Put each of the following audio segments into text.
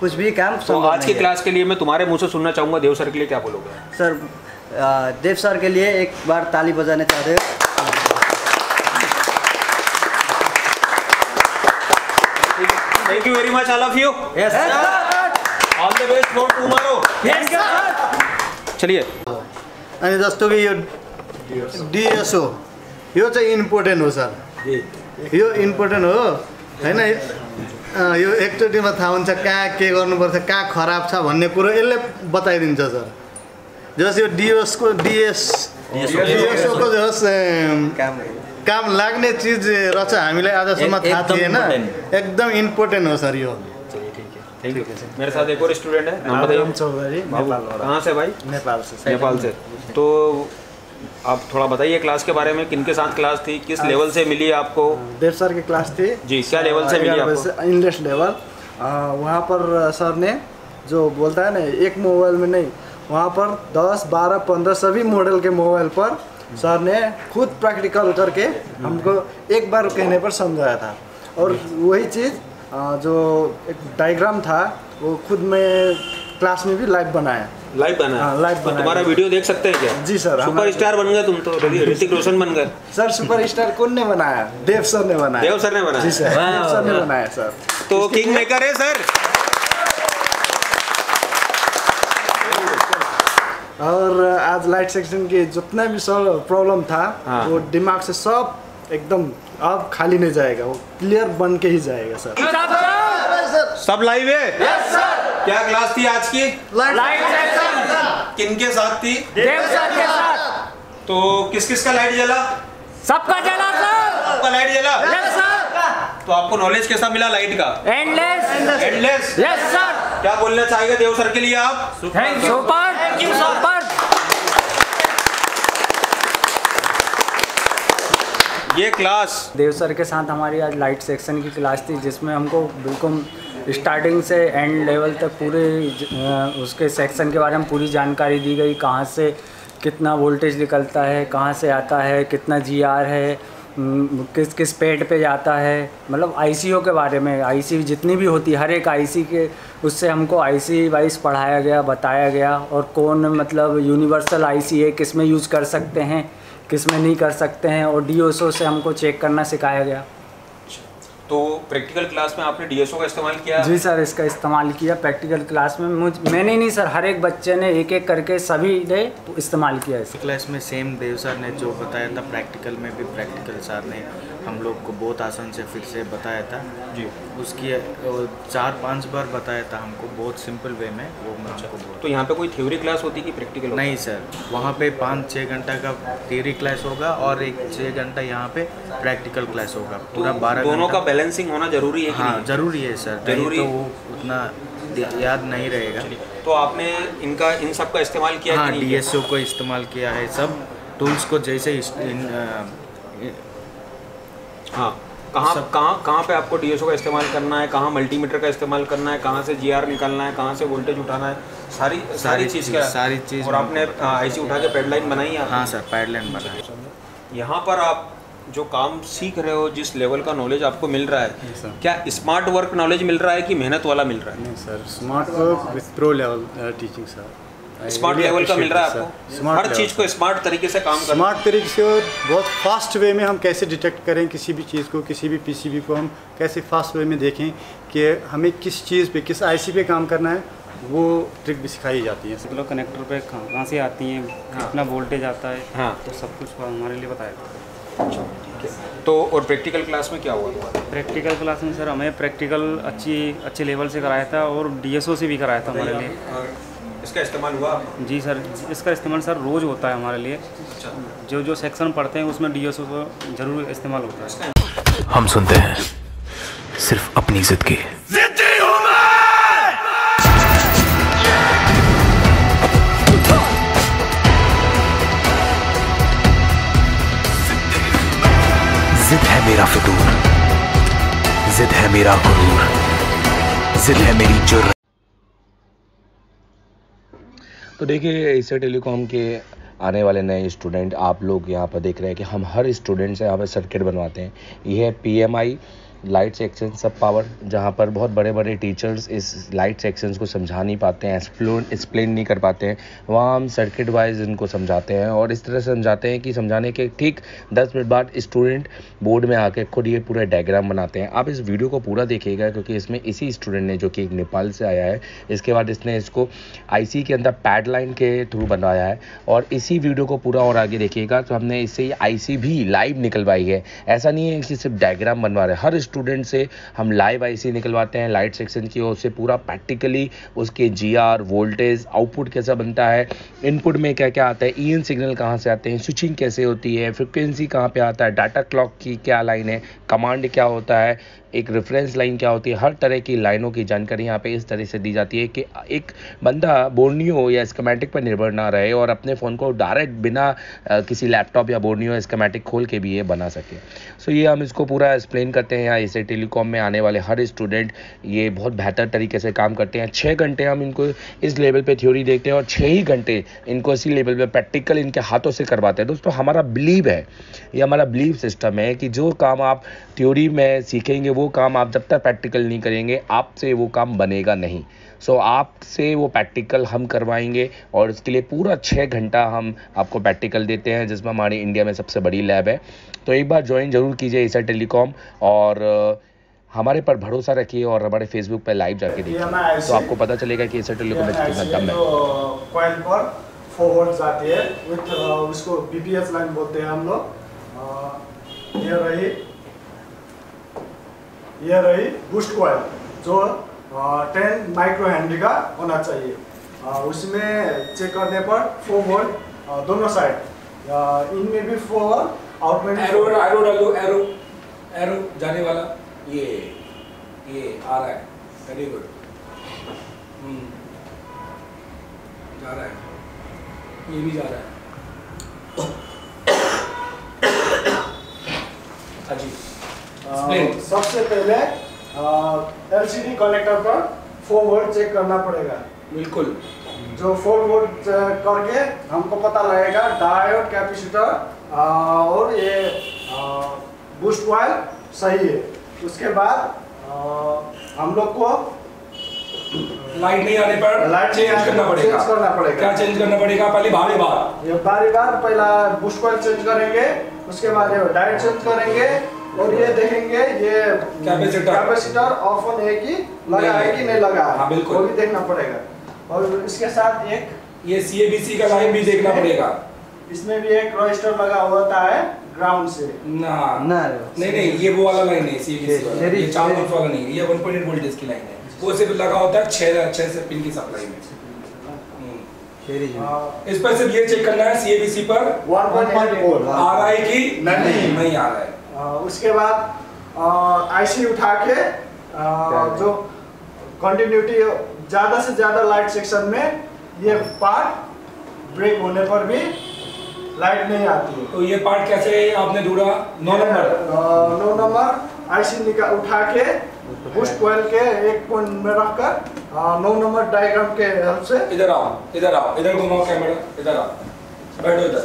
कुछ भी काम संभव नहीं है। आज की क्लास के लिए मैं तुम्हारे मुँह से सुनना चाहूँगा, देव सर के लिए क्या बोलोगे? सर देव सर के लिए एक बार ताली बजाने चाहते हो? Thank you very much, all of you. Yes, sir. All the best for tomorrow. Yes, sir. चलिए अनि जस्तो कि यो DSO यो चाहिँ इम्पोर्टेन्ट हो सर, यो इम्पोर्टेन्ट हो हैन? यो एकचोटिमा थाहा हुन्छ कहाँ के गर्नुपर्छ, कहाँ खराब छ भन्ने कुरो यसले बताइदिन्छ सर। जस यो DSO को जस काम लाग्ने चीज रहेछ, हामीलाई आजसम्म थाहा थिएन। एकदम इम्पोर्टेन्ट हो सर यो। चलिए ठीक है, थैंक यू। मेरे साथ एक और स्टूडेंट है, नाम बताइए। कहाँ से भाई? नेपाल से। नेपाल से। तो आप थोड़ा बताइए क्लास के बारे में, किनके साथ क्लास थी, किस लेवल से मिली आपको? देव सर की क्लास थी जी। क्या लेवल से मिली आपको? English level. वहाँ पर सर ने जो बोलता है ना, एक मोबाइल में नहीं, वहाँ पर 10, 12, 15 सभी मॉडल के मोबाइल पर सर ने खुद प्रैक्टिकल करके हमको एक बार कहने पर समझाया था। और वही चीज़ जो एक डायग्राम था वो खुद में क्लास में भी लाइव बनाया। तुम्हारा वीडियो देख सकते हैं क्या? जी सर। सुपरस्टार बन गए तुम तो, ऋतिक रोशन बन गए सर। सुपरस्टार कौन ने बनाया? देव सर ने बनाया। देव सर ने बनाया जी सर। देव सर ने बनाया सर, तो किंग मेकर है सर। और आज लाइट सेक्शन के जितना भी सब प्रॉब्लम था वो दिमाग से सब एकदम अब खाली नहीं जाएगा, वो क्लियर बन के ही जाएगा सर। सब लाइव है। Yes sir. क्या क्लास थी आज की? Light section. किनके साथ थी? देव सर के साथ। तो किस किस का लाइट जला? सबका जला सर। सबका लाइट जला। Yes sir. तो आपको नॉलेज कैसा मिला लाइट का? एंडलेस। एंडलेस। Yes sir. क्या बोलना चाहेंगे देव सर के लिए आप? Thank you sir. ये क्लास देव सर के साथ हमारी आज लाइट सेक्शन की क्लास थी, जिसमें हमको बिल्कुल स्टार्टिंग से एंड लेवल तक पूरे उसके सेक्शन के बारे में पूरी जानकारी दी गई। कहाँ से कितना वोल्टेज निकलता है, कहाँ से आता है, कितना GR है, किस किस पेड पे जाता है, मतलब ICO के बारे में। IC जितनी भी होती हर एक IC के उससे हमको IC वाइज पढ़ाया गया, बताया गया। और कौन मतलब यूनिवर्सल IC है, किस में यूज़ कर सकते हैं, किस में नहीं कर सकते हैं। और DSO से हमको चेक करना सिखाया गया। तो प्रैक्टिकल क्लास में आपने DSO का इस्तेमाल किया? जी सर, इसका इस्तेमाल किया प्रैक्टिकल क्लास में। मैंने नहीं सर, हर एक बच्चे ने एक एक करके सभी ने इस्तेमाल किया इस क्लास में। सेम देव सर ने जो बताया था प्रैक्टिकल में भी, प्रैक्टिकल सर ने हम लोग को बहुत आसान से फिर से बताया था जी। उसकी 4-5 बार बताया था हमको, बहुत सिंपल वे में वो। तो यहाँ पे कोई थ्योरी क्लास होती कि प्रैक्टिकल? नहीं सर, वहाँ पे 5-6 घंटा का थ्योरी क्लास होगा और 1-6 घंटा यहाँ पे प्रैक्टिकल क्लास होगा। पूरा 12 दोनों का बैलेंसिंग होना जरूरी है। हाँ जरूरी है सर, जरूरी। तो वो उतना याद नहीं रहेगा। तो आपने इनका इन सब का इस्तेमाल किया? हाँ, DSO को इस्तेमाल किया है, सब टूल्स को जैसे। हाँ, कहाँ पे आपको DSO का इस्तेमाल करना है, कहाँ मल्टीमीटर का इस्तेमाल करना है, कहाँ से GR निकालना है, कहाँ से वोल्टेज उठाना है, सारी चीज़। और आपने IC उठा के पैडलाइन बनाई है? हाँ सर, पैडलाइन बनाई। यहाँ पर आप जो काम सीख रहे हो, जिस लेवल का नॉलेज आपको मिल रहा है, क्या स्मार्ट वर्क नॉलेज मिल रहा है कि मेहनत वाला मिल रहा है? नहीं sir, smart work with pro level teaching sir. Smart level का मिल रहा है आपको, हर चीज़ को स्मार्ट तरीके से काम करना। स्मार्ट तरीके से और बहुत फास्ट वे में हम कैसे डिटेक्ट करें किसी भी चीज़ को, किसी भी PCB को हम कैसे फास्ट वे में देखें कि हमें किस चीज़ पे, किस IC पे काम करना है, वो ट्रिक भी सिखाई जाती है। मतलब कनेक्टर पे कहाँ से आती है, कितना वोल्टेज आता है, हाँ, तो सब कुछ हमारे लिए बताया था। तो और प्रैक्टिकल क्लास में क्या हुआ? प्रैक्टिकल क्लास में सर हमें प्रैक्टिकल अच्छे लेवल से कराया था और DSO से भी कराया था हमारे लिए। इसका इस्तेमाल हुआ? जी सर, इसका इस्तेमाल सर रोज़ होता है हमारे लिए। जो जो सेक्शन पढ़ते हैं उसमें DSO का जरूर इस्तेमाल होता है। हम सुनते हैं सिर्फ अपनी जिद की। जिद है मेरा फितूर, जिद है मेरा गुरूर, जिद है मेरी जुर्रत। तो देखिए, एशिया टेलीकॉम के आने वाले नए स्टूडेंट आप लोग यहाँ पर देख रहे हैं कि हम हर स्टूडेंट से यहाँ पर सर्किट बनवाते हैं। यह PMI लाइट सेक्शन सब पावर, जहाँ पर बहुत बड़े बड़े टीचर्स इस लाइट सेक्शंस को समझा नहीं पाते हैं, एक्सप्लेन नहीं कर पाते हैं, वहाँ हम सर्किट वाइज इनको समझाते हैं। और इस तरह समझाते हैं कि समझाने के ठीक 10 मिनट बाद स्टूडेंट बोर्ड में आके खुद ये पूरा डायग्राम बनाते हैं। आप इस वीडियो को पूरा देखिएगा, क्योंकि इसमें इसी स्टूडेंट ने, जो कि नेपाल से आया है, इसके बाद इसने इसको IC के अंदर पैड लाइन के थ्रू बनाया है। और इसी वीडियो को पूरा और आगे देखिएगा, तो हमने इससे IC भी लाइव निकलवाई है। ऐसा नहीं है कि सिर्फ डायग्राम बनवा रहे, हर स्टूडेंट से हम लाइव IC निकलवाते हैं लाइट सेक्शन की ओर से, पूरा प्रैक्टिकली उसके GR वोल्टेज आउटपुट कैसा बनता है, इनपुट में क्या क्या आता है, EN सिग्नल कहाँ से आते हैं, स्विचिंग कैसे होती है, फ्रिक्वेंसी कहाँ पे आता है, डाटा क्लॉक की क्या लाइन है, कमांड क्या होता है, एक रेफरेंस लाइन क्या होती है, हर तरह की लाइनों की जानकारी यहाँ पे इस तरह से दी जाती है कि एक बंदा बोर्नियो या स्कीमेटिक पर निर्भर ना रहे और अपने फ़ोन को डायरेक्ट बिना किसी लैपटॉप या बोर्नियो या स्कीमेटिक खोल के भी ये बना सके। सो ये हम इसको पूरा एक्सप्लेन करते हैं। यहाँ एशिया टेलीकॉम में आने वाले हर स्टूडेंट ये बहुत बेहतर तरीके से काम करते हैं। 6 घंटे हम इनको इस लेवल पर थ्योरी देखते हैं और 6 ही घंटे इनको इसी लेवल पर प्रैक्टिकल इनके हाथों से करवाते हैं। दोस्तों, हमारा बिलीव है, ये हमारा बिलीव सिस्टम है कि जो काम आप थ्योरी में सीखेंगे वो काम आप जब तक प्रैक्टिकल नहीं करेंगे आपसे वो काम बनेगा नहीं। सो आपसे वो प्रैक्टिकल हम करवाएंगे और इसके लिए पूरा 6 घंटा हम आपको प्रैक्टिकल देते हैं, जिसमें हमारे इंडिया में सबसे बड़ी लैब है। तो एक बार ज्वाइन जरूर कीजिए एशिया टेलीकॉम और हमारे पर भरोसा रखिए और हमारे फेसबुक पर लाइव जाके देखिए तो आपको पता चलेगा कि एशिया टेलीकॉम में कितना दम है। कॉइल पर 4 वोल्ट आती है, उसको बीपीएस लाइन बोलते हैं हम लोग। ये रही बूस्ट कॉइल जो 10 माइक्रो हेनरी का होना चाहिए। उसमें चेक करने पर 4 वोल्ट दोनों साइड, इनमें भी 4 आउट में एरो जाने वाला ये आ रहा है। वेरी गुड, जा रहा है, ये भी जा रहा है। अजी सबसे पहले LCD कनेक्टर पर 4 वोल्ट चेक करना पड़ेगा। बिल्कुल, जो 4 वोल्ट करके हमको पता लगेगा डायोड, कैपेसिटर और ये बूस्ट कॉइल सही है। उसके बाद हम लोग को लाइट नहीं आने पर लाइट चेंज करना पड़ेगा। क्या चेंज करना पड़ेगा? पहले बारी बार पहला बूस्ट कॉइल चेंज करेंगे, उसके बाद डायोड चेंज करेंगे और ये देखेंगे ये कैपेसिटर ऑफ ऑन है कि लगा है कि नहीं लगा है, वो भी देखना पड़ेगा। और इसके साथ एक ये CABC का लाइन भी देखना पड़ेगा। इसमें भी एक रजिस्टर लगा होता है ग्राउंड से। नहीं, ये वो वाला लाइन है, CABC वाला, ये 4 वोल्ट वाला नहीं, ये 1.8 वोल्टेज की लाइन है। वो सिर्फ लगा होता है 6 पिन की सप्लाई में। इस पर सिर्फ ये चेक करना है CABC पर 1.8 वोल्ट आ रहा है कि नहीं आ रहा है। उसके बाद IC उठा के जो कंटिन्यूटी ज़्यादा से ज़्यादा लाइट सेक्शन में ये पार्ट ब्रेक होने पर भी लाइट नहीं आती है। तो ये पार्ट कैसे आपने ढूंढा? 9 नंबर IC उठा के बूस्ट कॉइल के एक पॉइंट में रखकर 9 नंबर डायग्राम के हेल्प से। इधर आओ, इधर घुमाओ कैमरा, इधर आओ, बैठो इधर,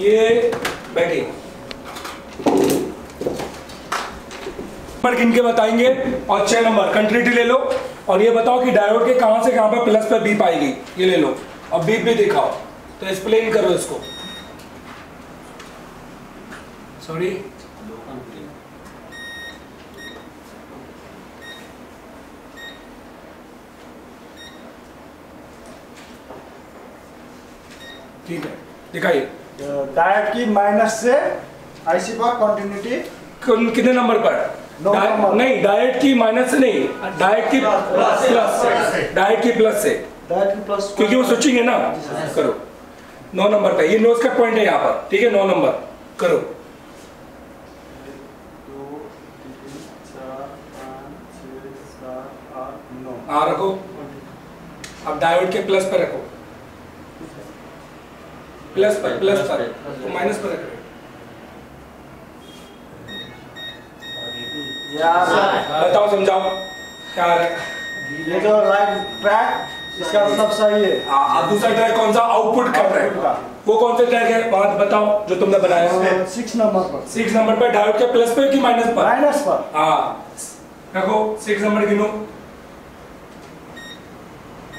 ये बैठिए। नंबर गिन के बताएंगे और 6 नंबर कंटिन्यूटी ले लो और ये बताओ कि डायोड के कहां से कहां पर प्लस पर बीप आएगी, ये ले लो और बीप भी दिखाओ, तो एक्सप्लेन करो इसको। सॉरी, ठीक है, दिखाइए। डायोड की माइनस से IC पर कंटिन्यूटी कितने नंबर पर? 9 नंबर। नहीं, डायोड की माइनस से नहीं, डायोड की प्लस से, क्योंकि वो स्विचिंग है ना। करो 9 नंबर पे, ये नोज का पॉइंट है यहाँ पर, ठीक है। 9 नंबर करो, 1 2 3 4 5 6 7 8 9 रखो। अब डायोड के प्लस पर रखो, प्लस पर तो माइनस पर रखो। बताओ, समझाओ क्या है ये जो लाइन ट्रैक इसका सब सही है। आप दूसरा ट्रैक कौन सा आउटपुट कर रहे हैं, वो कौन सा ट्रैक है बात बताओ जो तुमने बनाया है। 6 नंबर पे डायोड के प्लस पे कि माइनस पर? माइनस पर। हां देखो 6 नंबर गिनो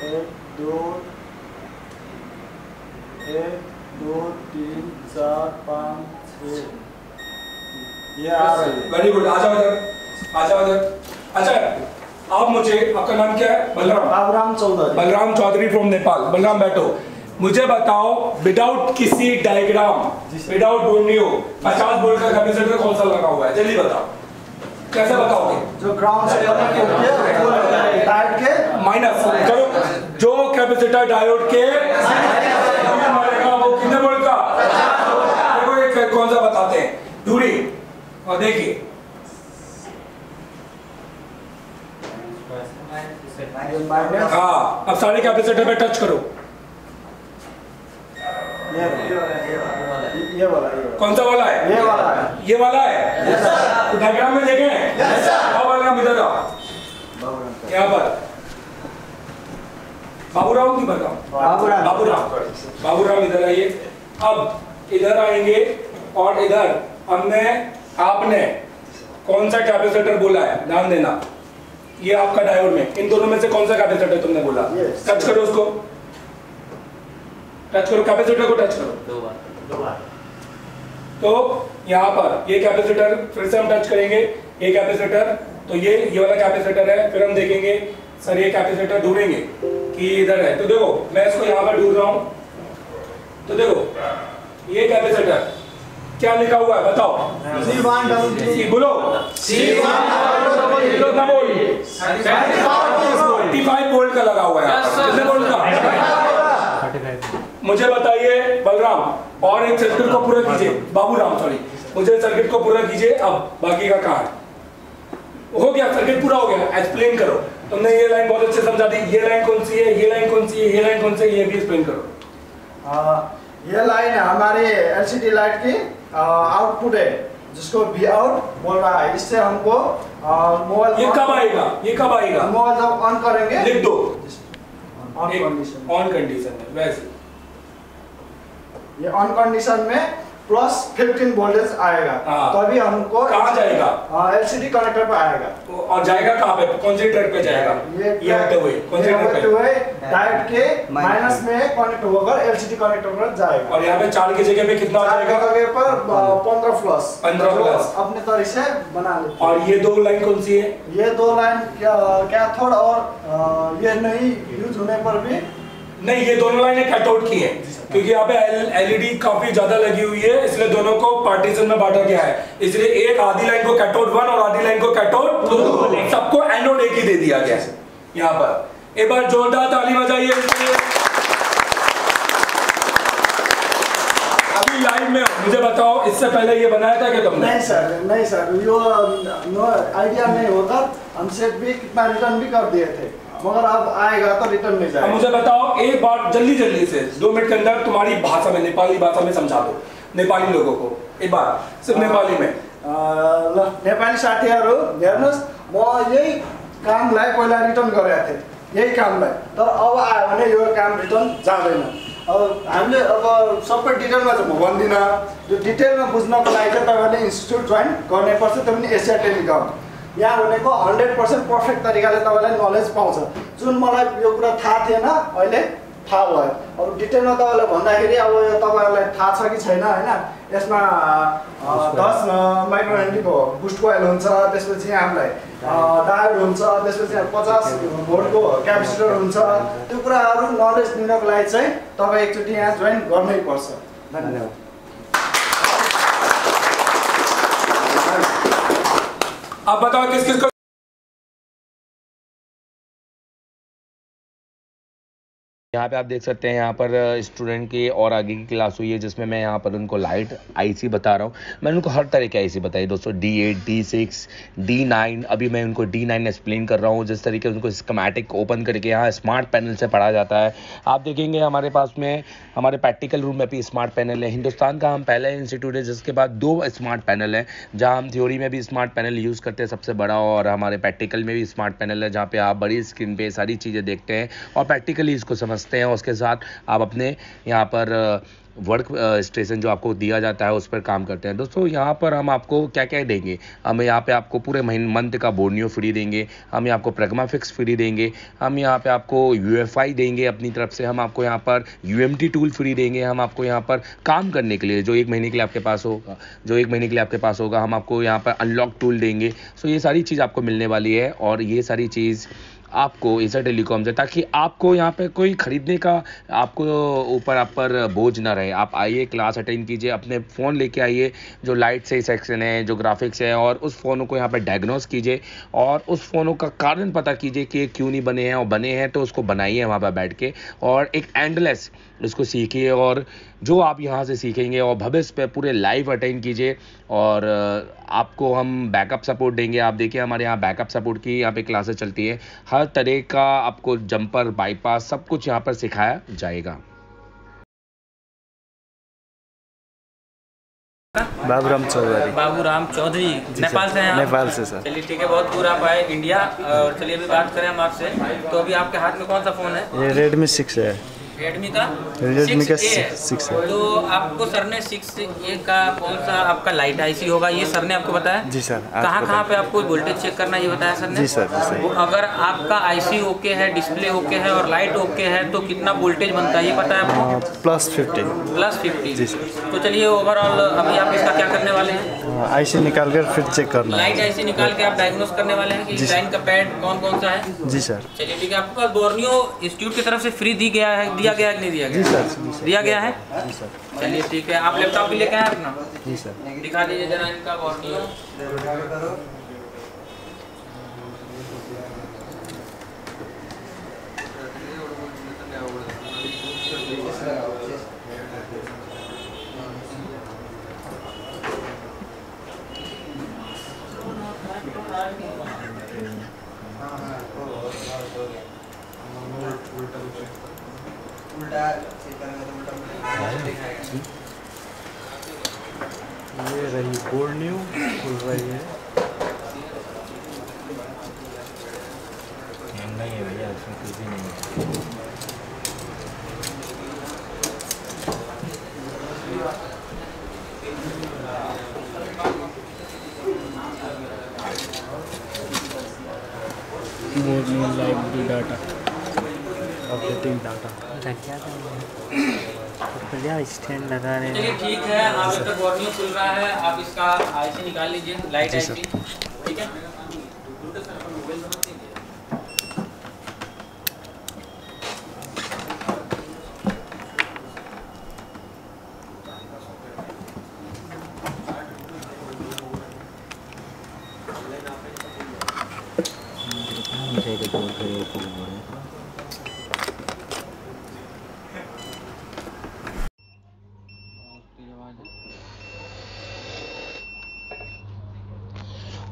1 2 3 4 5 6 ये आ रही है। Very good. आ जाओ इधर। अच्छा आप मुझे, आपका नाम क्या है? बलराम चौधरी। बलराम चौधरी फ्रॉम नेपाल। बलराम बैठो, मुझे बताओ विदाउट किसी डायग्राम, विदाउट डोनियो 50 वोल्ट का कैपेसिटर कौन सा लगा हुआ है? जल्दी बताओ, कैसे बताओगे? जो ग्राउंड से डायोड के माइनस करो, जो कैपेसिटर डायोड के वो कितने वोल्ट का, देखो कौन सा बताते हैं दूरी। और देखिए हाँ, अब सारे कैपेसिटर पे टच करो, ये वाला कौन सा वाला है? ये वाला है। यस सर, डायग्राम में देखे हैं। Yes sir. बाबूराम इधर आओ, क्या बात? बाबूराम की बताओ, बाबूराम इधर आइए। अब इधर आएंगे और इधर हमने, आपने कौन सा कैपेसिटर बोला है ध्यान देना। ये आपका डायोड में इन दोनों में से कौन सा कैपेसिटर तुमने बोला? टच करो उसको, टच करो कैपेसिटर को, टच करो दो बार। तो यहाँ पर ये कैपेसिटर, फिर से हम टच करेंगे ये कैपेसिटर, तो ये वाला कैपेसिटर है। फिर हम देखेंगे सर ये कैपेसिटर ढूंढेंगे कि इधर है, तो देखो मैं इसको यहाँ पर ढूंढ रहा हूँ। तो देखो ये कैपेसिटर क्या लिखा हुआ है बताओ, C1 बोलो, C1 35 वोल्ट का लगा हुआ है। कितने वोल्ट का मुझे बताइए बलराम, और एक सर्किट को पूरा कीजिए। बाबूराम सॉरी, मुझे सर्किट को पूरा कीजिए। अब बाकी का कहाँ है? हो गया, सर्किट पूरा हो गया। एक्सप्लेन करो, तुमने ये लाइन बहुत अच्छे समझा दी। ये लाइन कौन सी है, ये लाइन कौन सी है, ये लाइन कौन सी है, ये भी एक्सप्लेन करो। ये लाइन हमारे LCD लाइट की आउटपुट है जिसको भी आउट बोल रहा है। इससे हमको मोबाइल ये कब आएगा? मोबाइल जब ऑन करेंगे लिख दो ऑन कंडीशन में। वैसे ये ऑन कंडीशन में प्लस 15 वोल्टेज आएगा, तभी हमको कहाँ जाएगा? LCD कनेक्टर पे आएगा। और जाएगा कहाँ पे, कौन से ट्रैक पे जाएगा? ये होते हुए कौन से ट्रैक पे? डायोड के माइनस में कनेक्ट होकर LCD कनेक्टर पर जाएगा। और यहाँ पे 4 की जगह पे कितना जाएगा? पर 15 प्लस अपने तरीके से बना ले। और ये 2 लाइन कौन सी है? ये 2 लाइन कैथोड और ये नहीं यूज होने पर भी नहीं, ये दोनों लाइनें कट आउट की है क्योंकि यहाँ पे LED काफी ज्यादा लगी हुई है, इसलिए दोनों को पार्टीशन में बांटा गया है। इसलिए एक आधी लाइन को कट आउट 1 और आधी लाइन को कट आउट 2, सबको एनोड एक ही दे दिया गया है। यहाँ पर एक बार जोरदार ताली बजाइए। अभी लाइव में मुझे बताओ, इससे पहले ये बनाया था क्या तुमने? नहीं सर, यो आइडिया नहीं होता, हमसे भी कितना रिटर्न भी कर दिए थे, मगर अब आएगा तो रिटर्न में जाएगा। मुझे बताओ एक बार जल्दी से 2 मिनट के अंदर तुम्हारी भाषा में, नेपाली भाषा में समझा दो नेपाली लोगों को एक बार, सिर्फ नेपाली में। ल नेपाली साथीहरु हेर्नुस्, म यही कामलाई पहिला रिटर्न गरेको थिएँ, यही कामलाई, तर अब आयो भने यो काम रिटर्न जाँदैन। अब हामीले अब सबै डिटेलमा चाहिँ भन्दिन, यो डिटेलमा बुझ्नको लागि चाहिँ तपाईले इन्स्टिट्युट जोइन गर्नुपर्छ। त्यो पनि एशिया टेलिकम। यहाँ भनेको 100% पर्फेक्ट तरिकाले तपाईलाई नलेज पाउँछ, जुन मलाई यो कुरा थाहा थिएन अहिले थाहा भयो। अब डिटेलमा तपाईलाई भन्दाखेरि अब यो तपाईलाई थाहा छ कि छैन हैन, यसमा 10 माइक्रोएम्पियरको बुस्ट कोइल हुन्छ, त्यसपछि हामीलाई डायोड हुन्छ, त्यसपछि 50 भोल्टको क्यापेसिटर हुन्छ। त्यो कुराहरु नलेज लिनको लागि चाहिँ तपाई एकचोटी यहाँ जोइन गर्नै पर्छ। धन्यवाद। आप बताओ किस को यहाँ पे आप देख सकते हैं यहाँ पर स्टूडेंट की और आगे की क्लास हुई है जिसमें मैं यहाँ पर उनको लाइट आईसी बता रहा हूँ। मैंने उनको हर तरह की आईसी बताई दोस्तों, D8, D6, D9। अभी मैं उनको D9 एक्सप्लेन कर रहा हूँ जिस तरीके उनको स्कीमेटिक ओपन करके यहाँ स्मार्ट पैनल से पढ़ा जाता है। आप देखेंगे हमारे पास में हमारे प्रैक्टिकल रूम में भी स्मार्ट पैनल है। हिंदुस्तान का हम पहला इंस्टीट्यूट है जिसके बाद 2 स्मार्ट पैनल है, जहाँ हम थ्योरी में भी स्मार्ट पैनल यूज़ करते हैं सबसे बड़ा, और हमारे प्रैक्टिकल में भी स्मार्ट पैनल है जहाँ पर आप बड़ी स्क्रीन पर सारी चीज़ें देखते हैं और प्रैक्टिकली इसको हैं। उसके साथ आप अपने यहाँ पर वर्क स्टेशन जो आपको दिया जाता है उस पर काम करते हैं। दोस्तों यहाँ पर हम आपको क्या क्या देंगे, हम यहाँ पे आपको पूरे मंथ का बोर्नियो फ्री देंगे, हम यहाँ आपको प्रगमा फिक्स फ्री देंगे, हम यहाँ पे आपको यूएफआई देंगे अपनी तरफ से, हम आपको यहाँ पर यूएमटी टूल फ्री देंगे, हम आपको यहाँ पर काम करने के लिए जो 1 महीने के लिए आपके पास होगा हम आपको यहाँ पर अनलॉक टूल देंगे। सो ये सारी चीज़ आपको मिलने वाली है और ये सारी चीज़ आपको एशिया टेलीकॉम से, ताकि आपको यहाँ पे कोई ख़रीदने का आपको ऊपर आप पर बोझ ना रहे। आप आइए, क्लास अटेंड कीजिए, अपने फ़ोन लेके आइए, जो लाइट से सेक्शन है, जो ग्राफिक्स है, और उस फ़ोनों को यहाँ पे डायग्नोस कीजिए और उस फ़ोनों का कारण पता कीजिए कि क्यों नहीं बने हैं, और बने हैं तो उसको बनाइए वहाँ पर बैठ के, और एक एंडलेस इसको सीखिए। और जो आप यहाँ से सीखेंगे और भविष्य पे पूरे लाइव अटेंड कीजिए, और आपको हम बैकअप सपोर्ट देंगे। आप देखिए हमारे यहाँ बैकअप सपोर्ट की यहाँ पे क्लासेस चलती है, हर तरह का आपको जंपर, बाईपास, सब कुछ यहाँ पर सिखाया जाएगा। बाबूराम चौधरी, नेपाल से हैं? नेपाल से सर। चलिए ठीक है, बहुत दूर आप आए इंडिया। और चलिए अभी बात करें हम आपसे, तो अभी आपके हाथ में कौन सा फ़ोन है? ये रेडमी 6 है। रेडमी का 6 है। तो आपको सर ने 6A का कौन सा आपका लाइट आईसी होगा ये सर ने आपको बताया? जी सर। कहाँ पे आपको वोल्टेज चेक करना ये बताया सर ने? जी सर। अगर आपका आईसी ओके है, डिस्प्ले ओके है और लाइट ओके है तो कितना वोल्टेज बनता है ये पता है आपको? +50। जी सर। तो चलिए ओवरऑल अभी आप इसका क्या करने वाले हैं? आईसी निकाल कर फिर चेक करना, लाइट आईसी निकाल के आप डायग्नोस करने वाले हैं कि डिजाइन का पैड कौन कौन सा है? जी सर। चलिए ठीक है, आपको बोर्नियो इंस्टीट्यूट की तरफ से फ्री दी गया है, दिया गया नहीं दिया गया? जी सर। दिया गया है? जी सर। चलिए ठीक है, आप लैपटॉप भी लेके आए अपना? जी सर। दिखा दीजिए जरा इनका बोर्नियो। ये रही बोर्ड न्यू खुल रही है। नहीं है भैया, इसमें कुछ भी नहीं है। Board new live data updating data stand लगा रहे हैं। चलिए ठीक है, आप इसका बोर्नियो खुल रहा है, आप इसका आईसी निकाल लीजिए, लाइट आईसी। ठीक है,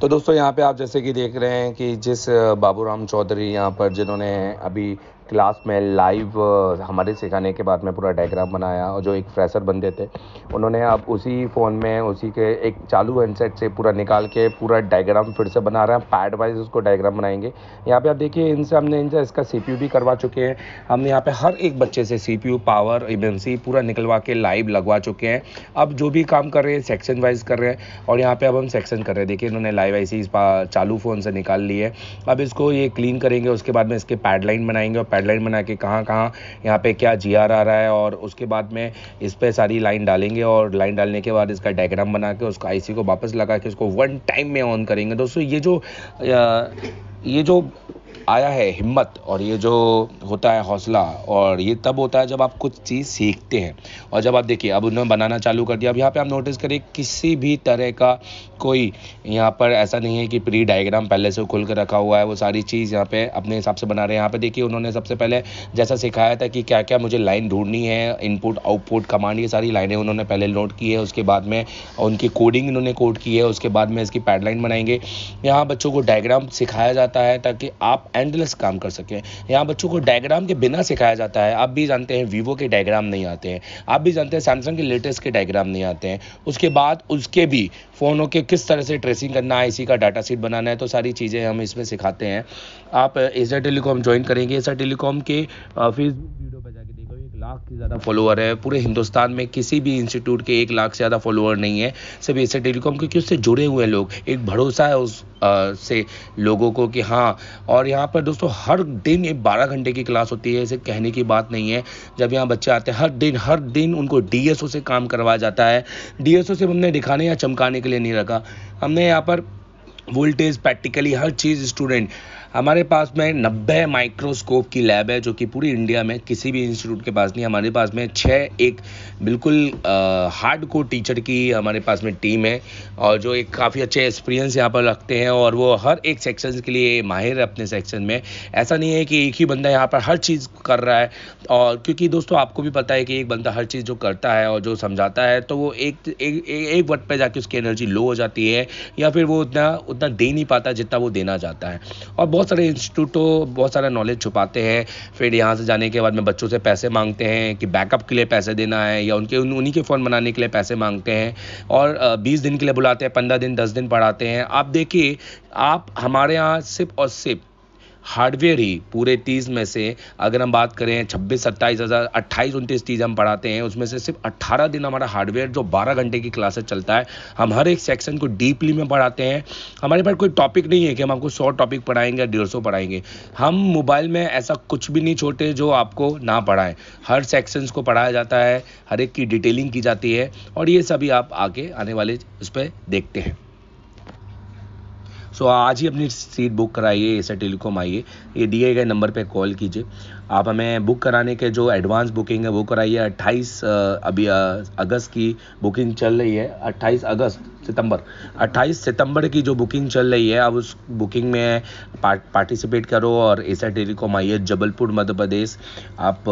तो दोस्तों यहाँ पे आप जैसे कि देख रहे हैं कि जिस बाबूराम चौधरी यहाँ पर जिन्होंने अभी क्लास में लाइव हमारे सिखाने के बाद में पूरा डायग्राम बनाया, और जो एक फ्रेशर बंदे थे उन्होंने अब उसी फ़ोन में उसी के एक चालू हैंडसेट से पूरा निकाल के पूरा डायग्राम फिर से बना रहे हैं, पैड वाइज उसको डायग्राम बनाएंगे। यहाँ पे आप देखिए इनसे हमने इसका CPU भी करवा चुके हैं, हमने यहाँ पे हर एक बच्चे से CPU, पावर, एमएमसी पूरा निकलवा के लाइव लगवा चुके हैं। अब जो भी काम कर रहे हैं सेक्शन वाइज कर रहे हैं, और यहाँ पर अब हम सेक्शन कर रहे हैं। देखिए इन्होंने लाइव आईसी चालू फ़ोन से निकाल ली है, अब इसको ये क्लीन करेंगे, उसके बाद में इसके पैड लाइन बनाएंगे, और लाइन बना के कहाँ यहाँ पे क्या GR आ रहा है, और उसके बाद में इस पे सारी लाइन डालेंगे, और लाइन डालने के बाद इसका डायग्राम बना के उसका आईसी को वापस लगा के उसको 1 टाइम में ऑन करेंगे। दोस्तों ये जो आया है हिम्मत, और ये जो होता है हौसला, और ये तब होता है जब आप कुछ चीज़ सीखते हैं। और जब आप देखिए अब उन्होंने बनाना चालू कर दिया। अब यहाँ पे आप नोटिस करें किसी भी तरह का कोई यहाँ पर ऐसा नहीं है कि प्री डायग्राम पहले से खुल कर रखा हुआ है, वो सारी चीज़ यहाँ पे अपने हिसाब से बना रहे हैं। यहाँ पे देखिए उन्होंने सबसे पहले जैसा सिखाया था कि क्या क्या मुझे लाइन ढूंढनी है, इनपुट आउटपुट कमांड, ये सारी लाइनें उन्होंने पहले नोट की है, उसके बाद में उनकी कोडिंग इन्होंने कोड की है, उसके बाद में इसकी पैडलाइन बनाएंगे। यहाँ बच्चों को डायग्राम सिखाया जाता है ताकि आप एंडलेस काम कर सकें। यहाँ बच्चों को डायग्राम के बिना सिखाया जाता है। आप भी जानते हैं वीवो के डायग्राम नहीं आते हैं, आप भी जानते हैं सैमसंग के लेटेस्ट के डायग्राम नहीं आते हैं। उसके बाद उसके भी फ़ोनों के किस तरह से ट्रेसिंग करना है, इसी का डाटा सीट बनाना है, तो सारी चीज़ें हम इसमें सिखाते हैं। आप एशिया टेलीकॉम ज्वाइन करेंगे, एशिया टेलीकॉम के फेसबुक वीडियो पर जाके देखो, 1 लाख से ज़्यादा फॉलोअर है। पूरे हिंदुस्तान में किसी भी इंस्टीट्यूट के 1 लाख से ज़्यादा फॉलोअर नहीं है, सिर्फ एशिया टेलीकॉम, क्योंकि उससे जुड़े हुए लोग, एक भरोसा है उस से लोगों को कि हाँ। और यहाँ पर दोस्तों हर दिन 12 घंटे की क्लास होती है, इसे कहने की बात नहीं है। जब यहाँ बच्चे आते हैं हर दिन उनको DSO से काम करवाया जाता है। DSO से हमने दिखाने या चमकाने के लिए नहीं रखा, हमने यहाँ पर वोल्टेज प्रैक्टिकली हर चीज़। स्टूडेंट हमारे पास में 90 माइक्रोस्कोप की लैब है, जो कि पूरी इंडिया में किसी भी इंस्टीट्यूट के पास नहीं। हमारे पास में 6 एक बिल्कुल हार्ड कोर टीचर की हमारे पास में टीम है, और जो एक काफ़ी अच्छे एक्सपीरियंस यहाँ पर रखते हैं, और वो हर एक सेक्शन के लिए माहिर है अपने सेक्शन में। ऐसा नहीं है कि एक ही बंदा यहाँ पर हर चीज़ कर रहा है, और क्योंकि दोस्तों आपको भी पता है कि एक बंदा हर चीज़ जो करता है और जो समझाता है, तो वो एक वक्त पर जाके उसकी एनर्जी लो हो जाती है, या फिर वो उतना दे नहीं पाता जितना वो देना चाहता है। और बहुत सारे इंस्टीट्यूट बहुत सारा नॉलेज छुपाते हैं, फिर यहाँ से जाने के बाद में बच्चों से पैसे मांगते हैं कि बैकअप के लिए पैसे देना है, या उनके उन्हीं के फ़ोन बनाने के लिए पैसे मांगते हैं, और 20 दिन के लिए बुलाते हैं, 15 दिन 10 दिन पढ़ाते हैं। आप देखिए, आप हमारे यहाँ सिर्फ और सिर्फ हार्डवेयर ही पूरे 30 में से अगर हम बात करें 26, 27, 28, 29, 30 हम पढ़ाते हैं, उसमें से सिर्फ 18 दिन हमारा हार्डवेयर जो 12 घंटे की क्लासेस चलता है, हम हर एक सेक्शन को डीपली में पढ़ाते हैं। हमारे पास कोई टॉपिक नहीं है कि हम आपको 100 टॉपिक पढ़ाएंगे या 150 पढ़ाएंगे। हम मोबाइल में ऐसा कुछ भी नहीं छोड़ते जो आपको ना पढ़ाएं। हर सेक्शंस को पढ़ाया जाता है, हर एक की डिटेलिंग की जाती है, और ये सभी आप आगे आने वाले उस पर देखते हैं। तो आज ही अपनी सीट बुक कराइए, एशिया टेलीकॉम आइए, ये दिए गए नंबर पे कॉल कीजिए। आप हमें बुक कराने के जो एडवांस बुकिंग है वो कराइए। 28 अभी अगस्त की बुकिंग चल रही है, 28 सितंबर की जो बुकिंग चल रही है, आप उस बुकिंग में पार्टिसिपेट करो और एशिया टेलीकॉम आइए, जबलपुर मध्य प्रदेश। आप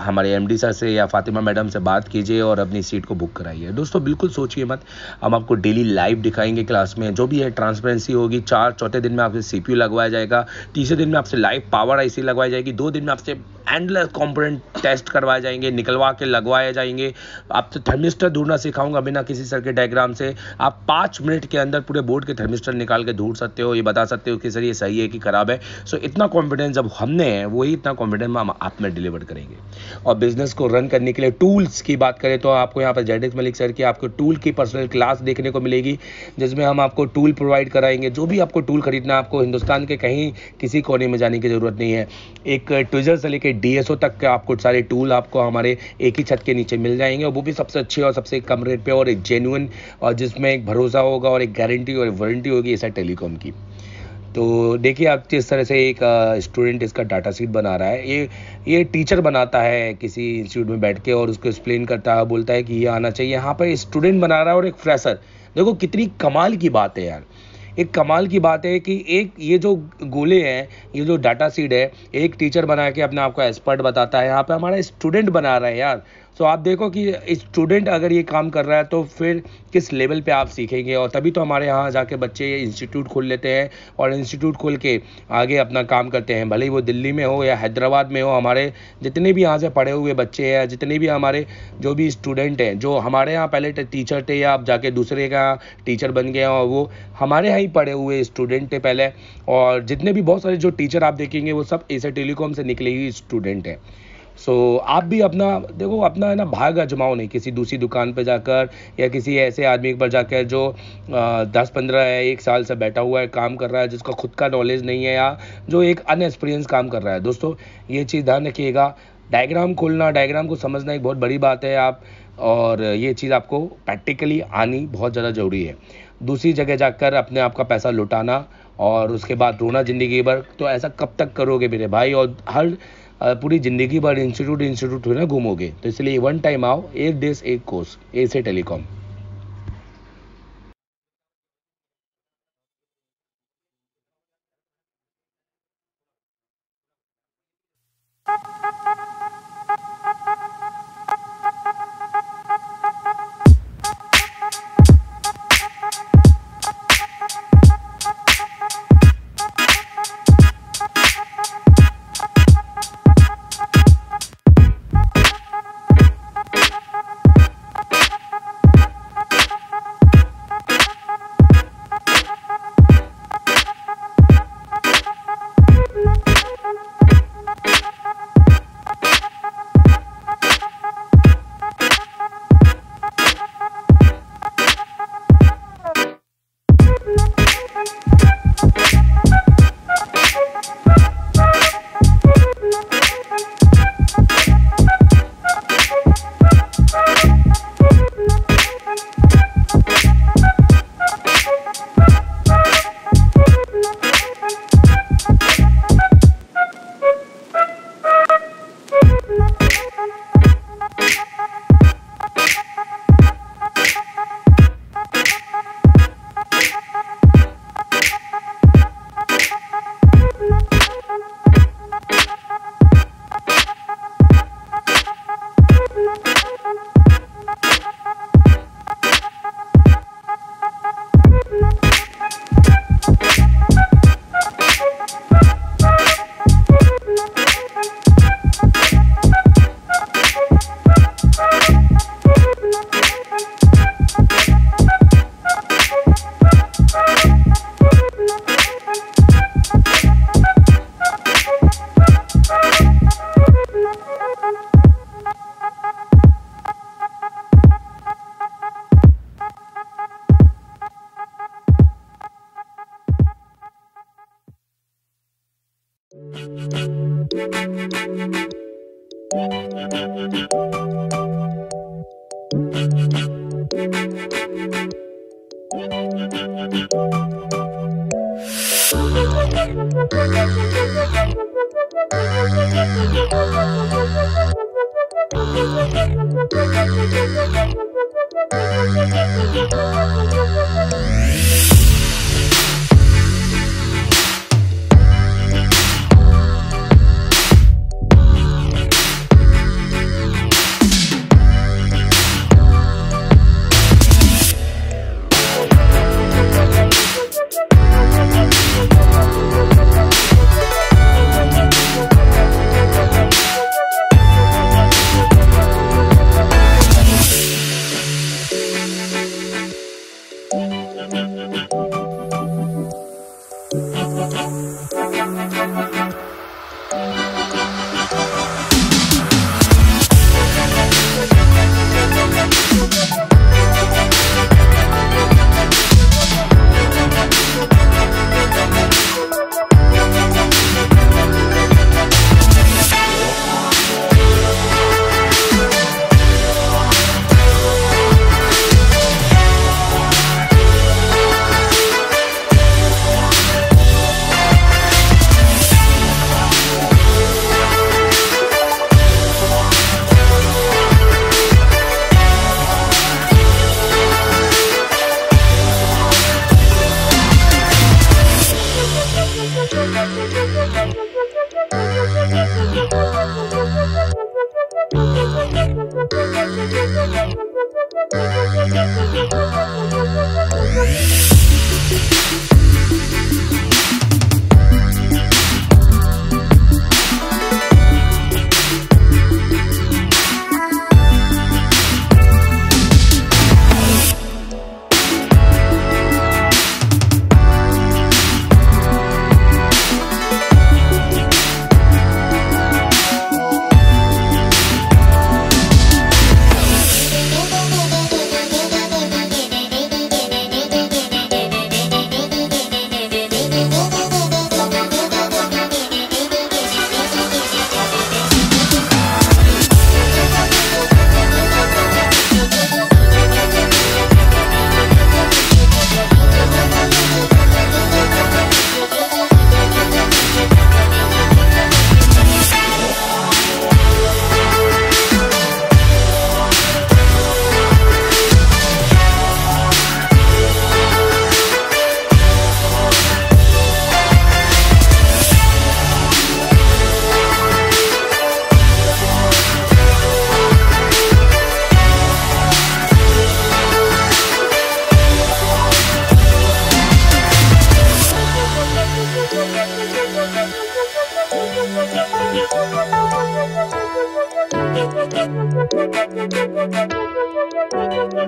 हमारे MD सर से या फातिमा मैडम से बात कीजिए और अपनी सीट को बुक कराइए। दोस्तों बिल्कुल सोचिए मत, हम आपको डेली लाइव दिखाएंगे क्लास में, जो भी है ट्रांसपेरेंसी होगी। 4-चौथे दिन में आपसे CPU लगवाया जाएगा, तीसरे दिन में आपसे लाइव पावर IC लगवाई जाएगी, 2 दिन में आपसे एंडलेस कंपोनेंट टेस्ट करवाए जाएंगे, निकलवा के लगवाए जाएंगे। आपसे थर्मिस्टर ढूंढना सिखाऊंगा बिना किसी सर के डायग्राम से। आप 5 मिनट के अंदर पूरे बोर्ड के थर्मिस्टर निकाल के ढूंढ सकते हो, ये बता सकते हो कि सर ये सही है कि खराब है। सो इतना कॉन्फिडेंस जब हमने है, वही इतना कॉन्फिडेंस हम आप में डिलीवर करेंगे। और बिजनेस को रन करने के लिए टूल्स की बात करें तो आपको यहाँ पर ZX मलिक सर की आपको टूल की पर्सनल क्लास देखने को मिलेगी, जिसमें हम आपको टूल प्रोवाइड कराएंगे। जो भी आपको टूल खरीदना है, आपको हिंदुस्तान के कहीं किसी कोने में जाने की जरूरत नहीं है। एक ट्विजर से लेकर DSO तक के आपको सारे टूल आपको हमारे एक ही छत के नीचे मिल जाएंगे, और वो भी सबसे अच्छे और सबसे कम रेट पे, और एक जेन्युइन, और जिसमें एक भरोसा होगा और एक गारंटी और वारंटी होगी एशिया टेलीकॉम की। तो देखिए आप किस तरह से एक स्टूडेंट इसका डाटा सीट बना रहा है। ये टीचर बनाता है किसी इंस्टीट्यूट में बैठ के, और उसको एक्सप्लेन करता है, बोलता है कि ये आना चाहिए। यहाँ पर स्टूडेंट बना रहा है और एक फ्रेशर, देखो कितनी कमाल की बात है यार। एक कमाल की बात है कि एक ये जो गोले हैं, ये जो डाटा सीट है, एक टीचर बना के अपने आप को एक्सपर्ट बताता है, यहाँ पे हमारा स्टूडेंट बना रहा है यार। तो आप देखो कि स्टूडेंट अगर ये काम कर रहा है तो फिर किस लेवल पे आप सीखेंगे। और तभी तो हमारे यहाँ जाके बच्चे इंस्टीट्यूट खोल लेते हैं, और इंस्टीट्यूट खोल के आगे अपना काम करते हैं, भले ही वो दिल्ली में हो या हैदराबाद में हो। हमारे जितने भी यहाँ से पढ़े हुए बच्चे हैं, जितने भी हमारे जो भी स्टूडेंट हैं, जो हमारे यहाँ पहले टीचर थे या आप जाके दूसरे का टीचर बन गए, और वो हमारे यहाँ ही पढ़े हुए स्टूडेंट थे पहले। और जितने भी बहुत सारे जो टीचर आप देखेंगे, वो सब एशिया टेलीकॉम से निकले हुए स्टूडेंट हैं। सो आप भी अपना देखो, अपना है ना भाग आजमाओ, नहीं किसी दूसरी दुकान पर जाकर या किसी ऐसे आदमी पर जाकर जो 10-15 है, 1 साल से बैठा हुआ है, काम कर रहा है, जिसका खुद का नॉलेज नहीं है, या जो एक अनएक्सपीरियंस काम कर रहा है। दोस्तों ये चीज़ ध्यान रखिएगा, डायग्राम खोलना, डायग्राम को समझना एक बहुत बड़ी बात है आप, और ये चीज़ आपको प्रैक्टिकली आनी बहुत ज़्यादा ज़रूरी है। दूसरी जगह जाकर अपने आप का पैसा लुटाना और उसके बाद रोना ज़िंदगी भर। तो ऐसा कब तक करोगे मेरे भाई, और हर पूरी ज़िंदगी भर इंस्टीट्यूट में घूमोगे। तो इसलिए वन टाइम आओ, एक देश एक कोर्स, एशिया टेलीकॉम।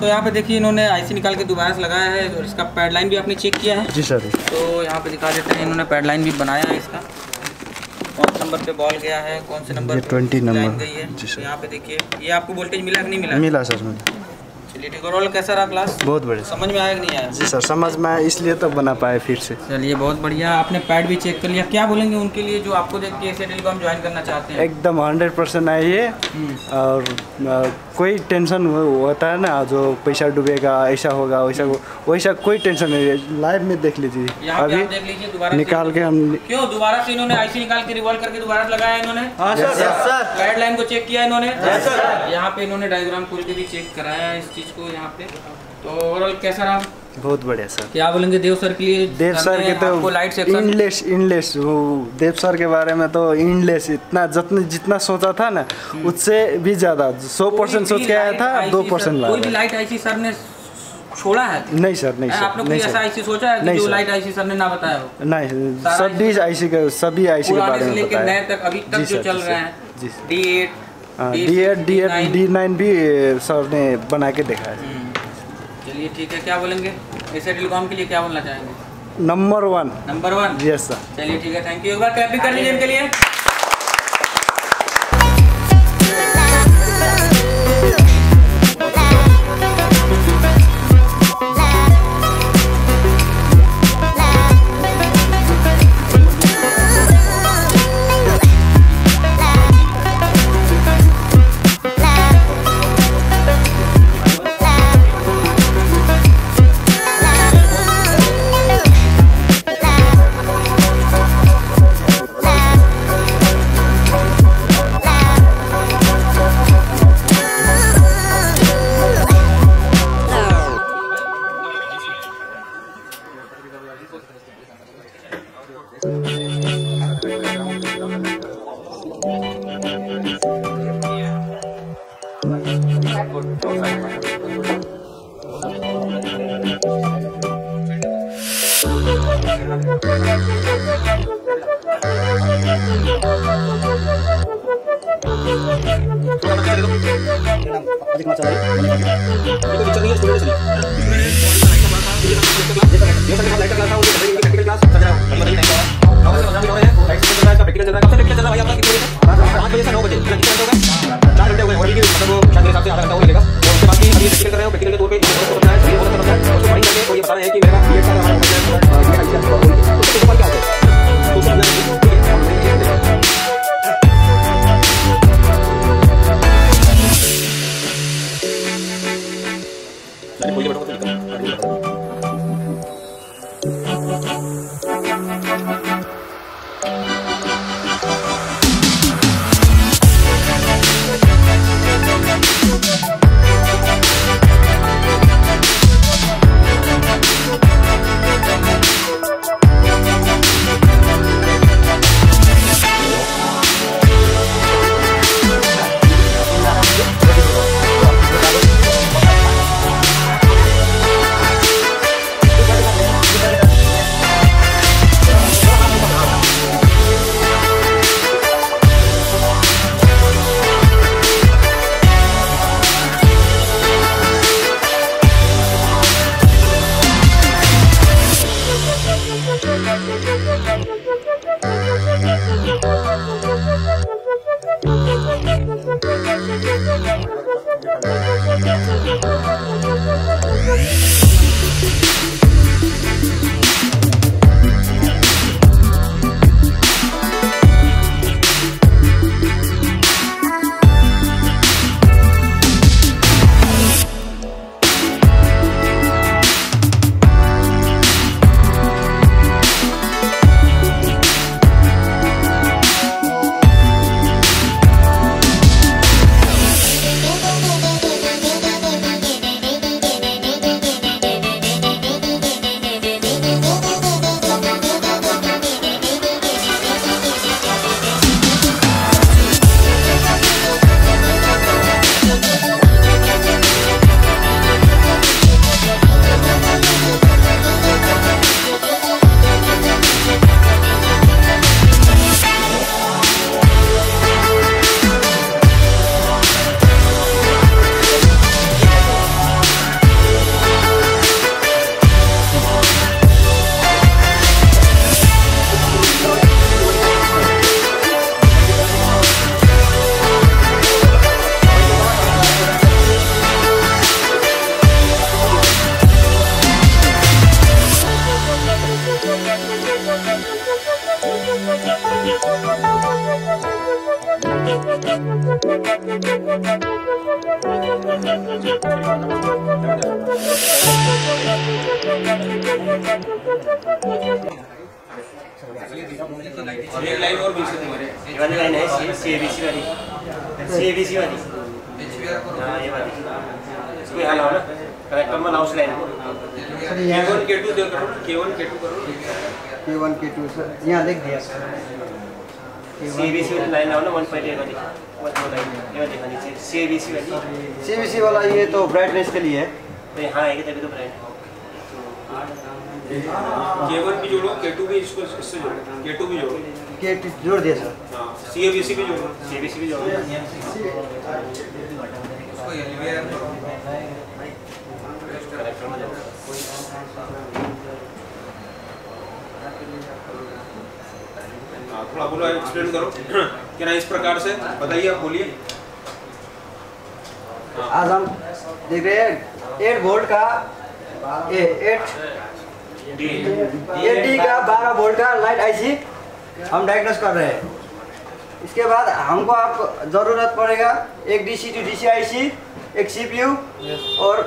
तो यहाँ पे देखिए इन्होंने आईसी निकाल के दोबारा से लगाया है और इसका पैड लाइन भी आपने चेक किया है। जी सर। तो यहाँ पे दिखा देते हैं, इन्होंने पैड लाइन भी बनाया है। इसका कौन से नंबर पे बॉल गया है, कौन से नंबर 20 नंबर गई है। जी सर। यहाँ पे देखिए, ये आपको वोल्टेज मिला कि नहीं मिला? मिला सर। चलिए ठीक। और कैसा रहा क्लास? बहुत बढ़िया। समझ में आया कि नहीं आया? जी सर समझ में आया, इसलिए तो बना पाए फिर से। चलिए बहुत बढ़िया, आपने पैड भी चेक कर लिया। क्या बोलेंगे उनके लिए जो आपको देख के एशिया टेलीकॉम ज्वाइन करना चाहते हैं? एकदम 100% आइए और कोई टेंशन होता है ना, जो पैसा डूबेगा ऐसा होगा वैसा वैसा कोई टेंशन नहीं है। लाइव में देख लीजिए, अभी निकाल के हम क्यों दोबारा से इन्होंने आईसी निकाल के रिवॉल्व करके दोबारा लगाया इन्होंने। हां सर। पैड लाइन को चेक किया इन्होंने। यहाँ पे इन्होंने डायग्राम पूरी भी चेक कराया है इस को यहाँ पे। तो ओवरऑल कैसा रहा? बहुत बढ़िया सर। क्या बोलेंगे देव सर के लिए? देव सर के तो light section endless Dev sir के बारे में तो इनलेस इतना जितना सोचा था ना उससे भी ज्यादा 100% सोच के आया था, 2% कोई भी लाइट आईसी सर ने छोड़ा है? नहीं सर, नहीं सर। आप लोग ऐसा आईसी सोचा है कि जो लाइट आईसी सर ने ना बताया हो? नहीं, सभी आईसी के बारे में बताया, नए तक अभी तक जो चल रहे हैं। D8 D9 भी सर ने बना के देखा है। चलिए ठीक है। क्या बोलेंगे एशिया टेलीकॉम के लिए, क्या बोलना चाहेंगे? Number one. Yes sir. चलिए ठीक है, थैंक यू। एक बार क्लैप भी कर लीजिए इनके लिए। ये सब लाइट करना था, वो प्रैक्टिकल क्लास सजा नंबर 9 सीबीसी वाला ये तो ब्राइटनेस के लिए है। हाँ ये तभी तो ब्राइट K1 भी जोड़ो, K2 भी इसको इससे जोड़ो, K2 भी जोड़ो, K2 जोड़ दिया सर। हाँ CABC भी जोड़ो, CABC भी जोड़ो, इसको एलिवेयर करो, कनेक्टर में जाओ। थोड़ा बोलो, एक्सप्लेन करो क्या ना इस प्रकार से बताइए, आप बोलिए। आज हम देख रहे हैं 8 वोल्ट का डी का 12 वोल्ट का लाइट आईसी हम डायग्नोस कर रहे हैं। इसके बाद हमको आप ज़रूरत पड़ेगा एक डीसी टू डीसी आईसी, एक सीपीयू और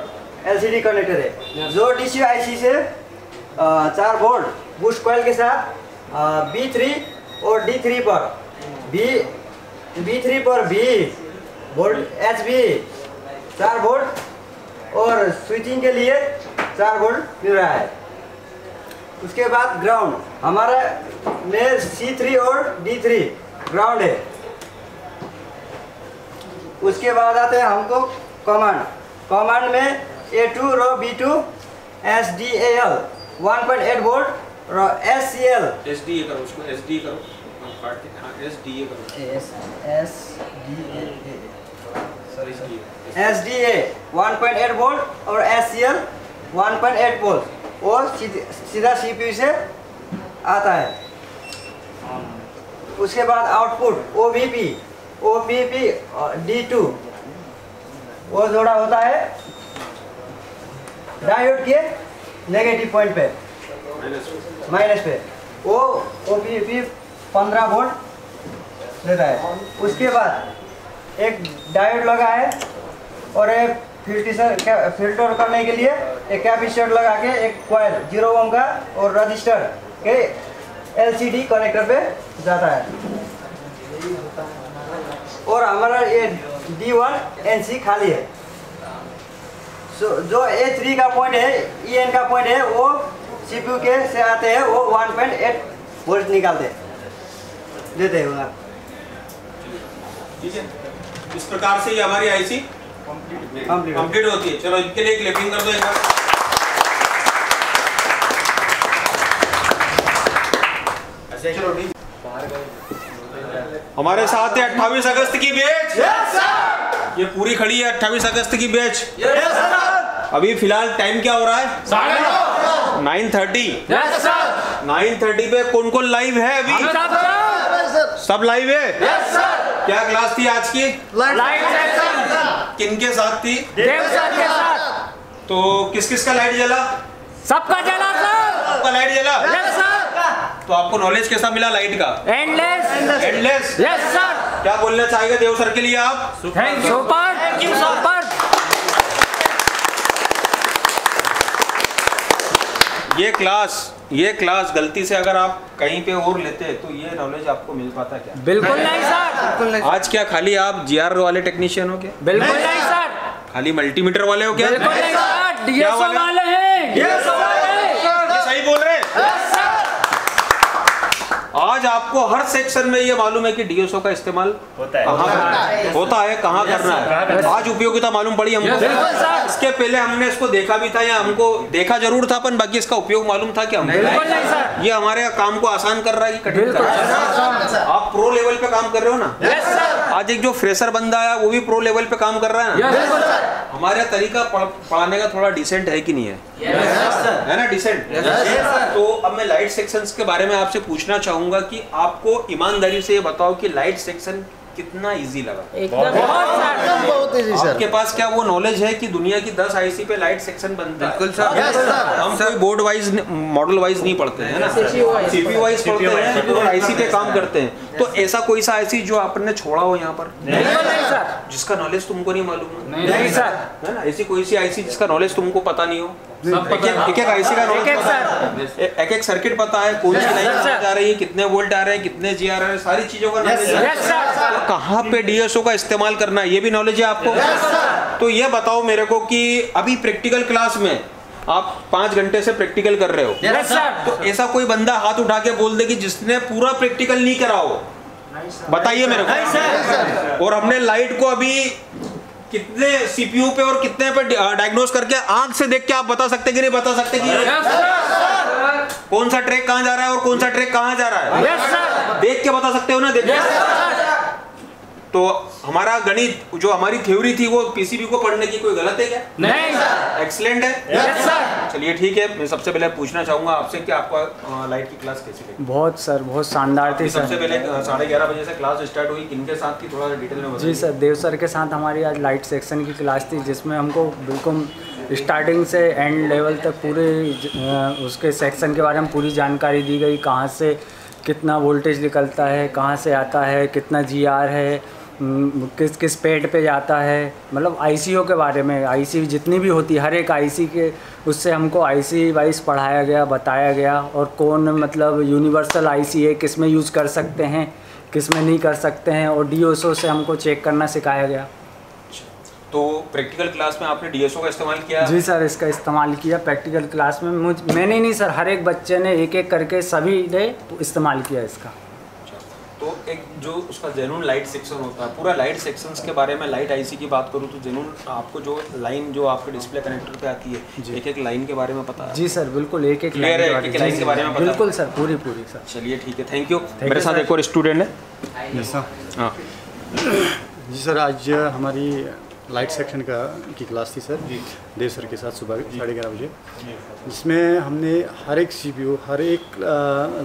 एलसीडी कनेक्टर है, जो डीसी आईसी से 4 वोल्ट बूस्ट कॉइल के साथ B3 और D3 पर B वोल्ट HV 4 वोल्ट और स्विचिंग के लिए 4 वोल्ट मिल रहा है। उसके बाद ग्राउंड हमारा में C3 और D3 ग्राउंड है। उसके बाद आते हैं हमको कमांड। कमांड में A2 रो B2 SDAL 1.8 वोल्ट रो SCL SDA करो, उसको SDA करो, काट के। हाँ SDA करो, SDA 1.8 वोल्ट और SCL 1.8 वोल्ट और सीधा CPU से आता है। उसके बाद आउटपुट OBP D2 वो जोड़ा होता है डायोड के नेगेटिव पॉइंट पे, माइनस पे, वो OBP 15 वोल्ट लेता है। उसके बाद एक डायोड लगा है और एक फिल्टर करने के लिए एक कैपेसिटर लगा के एक कॉइल 0 ओम का और रजिस्टर के एलसीडी कनेक्टर पे जाता है। और हमारा ये D1NC खाली है। जो A3 का पॉइंट है, EN का पॉइंट है, वो CPU के से आते हैं, वो 1.8 वोल्ट निकालते देते हैं। ठीक है, इस प्रकार से ये हमारी आईसी कंप्लीट होती है। चलो इनके लिए क्लैपिंग कर दो एक बार। चलो हमारे साथ है 28 अगस्त की बैच। यस सर, ये पूरी खड़ी है 28 अगस्त की बैच। Yes sir. अभी फिलहाल टाइम क्या हो रहा है? 9:30। Yes sir. 9:30 पे कौन कौन लाइव है? अभी सब लाइव है। Yes sir. क्या क्लास थी आज की? किनके साथ थी? देव सर के साथ। तो किस किस का लाइट जला? सबका जला सर। सबका लाइट जला? Yes sir. तो आपको नॉलेज कैसा मिला लाइट का? एंडलेस। एंडलेस। Yes sir. क्या बोलना चाहेंगे देव सर के लिए आप? सुपर। Thank you sir. ये क्लास गलती से अगर आप कहीं पे और लेते हैं तो ये नॉलेज आपको मिल पाता क्या? बिल्कुल नहीं सर, बिल्कुल नहीं। आज क्या खाली आप जीआर वाले टेक्नीशियन हो क्या? बिल्कुल नहीं सर। खाली मल्टीमीटर वाले हो क्या? बिल्कुल नहीं सर। डीएसओ वाले हैं। डीएसओ वाले सही बोल रहे हैं। आज आपको हर सेक्शन में ये मालूम है कि डीएसओ का इस्तेमाल होता है कहाँ करना है। आज उपयोगिता मालूम पड़ी हमको। इसके पहले हमने इसको देखा भी था या हमको देखा जरूर था पर बाकी इसका उपयोग मालूम था कि हम ये हमारे काम को आसान कर रहा है कि कठिन कर रहा है। आप प्रो लेवल पे काम कर रहे हो ना। आज एक जो फ्रेशर बंदा आया वो भी प्रो लेवल पे काम कर रहा है ना। हमारा तरीका पढ़ाने का थोड़ा डिसेंट है कि नहीं है, है ना? डिसेंट। तो अब मैं लाइट सेक्शंस के बारे में आपसे पूछना चाहूंगा कि आपको ईमानदारी से ये बताओ कि लाइट सेक्शन कितना इजी लगा? बहुत इजी सर। आपके पास क्या वो नॉलेज है कि दुनिया की 10 आईसी पे लाइट सेक्शन बनता है? बिल्कुल सर। हम कोई बोर्ड वाइज मॉडल वाइज नहीं पढ़ते हैं ना, सीपीयू वाइज पढ़ते हैं तो आईसी पे काम करते हैं। तो ऐसा कोई सा आईसी जो आपने छोड़ा हो यहाँ पर? नहीं सर। जिसका नॉलेज तुमको नहीं मालूम? नहीं सर, है ना। ऐसी कोई सी आईसी जिसका नॉलेज तुमको पता नहीं हो? एक-एक आईसी का नॉलेज, एक-एक सर्किट पता है, कौन सी लाइन जा रही है, कितने वोल्ट आ रहे हैं, कितने जी आ रहे हैं, सारी चीजों का नॉलेज है। कहाँ पे डीएसओ का इस्तेमाल करना है ये भी नॉलेज है आपको। तो ये बताओ मेरे को कि अभी प्रैक्टिकल क्लास में आप 5 घंटे से प्रैक्टिकल कर रहे हो, तो ऐसा कोई बंदा हाथ उठा के बोल दे कि जिसने पूरा प्रैक्टिकल नहीं करा हो, बताइए मेरे को। और हमने लाइट को अभी कितने सीपीयू पे और कितने पे डायग्नोस करके आंख से देख के आप बता सकते कि नहीं बता सकते कि कौन सा ट्रैक कहाँ जा रहा है और कौन सा ट्रैक कहाँ जा रहा है? देख के बता सकते हो ना, देख के। तो हमारा गणित जो हमारी थ्योरी थी वो पीसीबी को पढ़ने की कोई गलत है क्या? नहीं सर। एक्सीलेंट है। चलिए ठीक है। मैं सबसे पहले पूछना चाहूंगा आपसे कि आपका लाइट की क्लास कैसी लगी? बहुत सर, बहुत शानदार थी सर। सबसे पहले 11:30 बजे से क्लास स्टार्ट हुई, किनके साथ थी थोड़ा डिटेल में बताइए। जी सर, देव सर के साथ हमारी आज लाइट सेक्शन की क्लास थी जिसमें हमको बिल्कुल स्टार्टिंग से एंड लेवल तक पूरे उसके सेक्शन के बारे में पूरी जानकारी दी गई। कहाँ से कितना वोल्टेज निकलता है, कहाँ से आता है, कितना जी आर है, किस किस पेड पे जाता है, मतलब आईसीओ के बारे में। आईसी जितनी भी होती हर एक आईसी के उससे हमको आईसी वाइज पढ़ाया गया, बताया गया। और कौन मतलब यूनिवर्सल आईसी है, किस में यूज़ कर सकते हैं, किस में नहीं कर सकते हैं। और डीएसओ से हमको चेक करना सिखाया गया। तो प्रैक्टिकल क्लास में आपने डीएसओ का इस्तेमाल किया? जी सर, इसका इस्तेमाल किया प्रैक्टिकल क्लास में। मैंने ही नहीं सर, हर एक बच्चे ने एक एक करके सभी ने इस्तेमाल किया इसका। तो एक जो उसका जेन्युइन लाइट सेक्शन होता है, पूरा लाइट सेक्शंस के बारे में, लाइट आईसी की बात करूँ तो जेन्युइन आपको जो लाइन जो आपके डिस्प्ले कनेक्टर पे आती है, एक एक लाइन के बारे में पता है? जी सर बिल्कुल, एक एक लाइन के बारे में बिल्कुल सर, पूरी पूरी सर। चलिए ठीक है, थैंक यू। मेरे साथ एक और स्टूडेंट है सर। हाँ जी सर, आज हमारी लाइट सेक्शन की क्लास थी सर, देव सर के साथ सुबह 11:30 बजे, जिसमें हमने हर एक सीपीयू, हर एक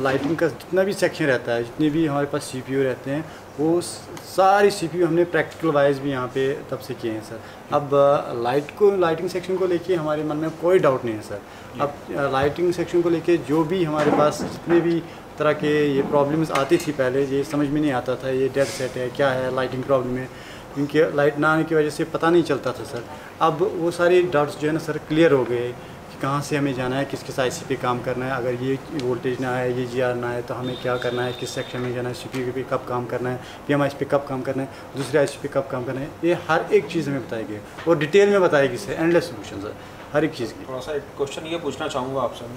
लाइटिंग का जितना भी सेक्शन रहता है, जितने भी हमारे पास सीपीयू रहते हैं वो सारे सीपीयू हमने प्रैक्टिकल वाइज भी यहाँ पे तब से किए हैं सर। अब लाइटिंग सेक्शन को लेके हमारे मन में कोई डाउट नहीं है सर। अब लाइटिंग सेक्शन को लेके जो भी हमारे पास जितने भी तरह के ये प्रॉब्लम्स आती थी, पहले ये समझ में नहीं आता था ये डेड सेट है क्या है, लाइटिंग प्रॉब्लम है, क्योंकि लाइट ना आने की वजह से पता नहीं चलता था सर। अब वो सारी डाउट्स जो है ना सर क्लियर हो गए कि कहाँ से हमें जाना है, किस किस आईसी पे काम करना है, अगर ये वोल्टेज ना आए, ये जीआर ना आए तो हमें क्या करना है, किस सेक्शन में जाना है, सीपीयू पे कब काम करना है, पीएमआईसी पे कब काम करना है, दूसरे आईसी पे कब काम करना है, ये हर एक चीज़ हमें बताई गई और डिटेल में बताएगी सर। एंडलेस सोल्यूशन सर हर एक चीज़ की। थोड़ा सा एक क्वेश्चन ये पूछना चाहूँगा आपसे,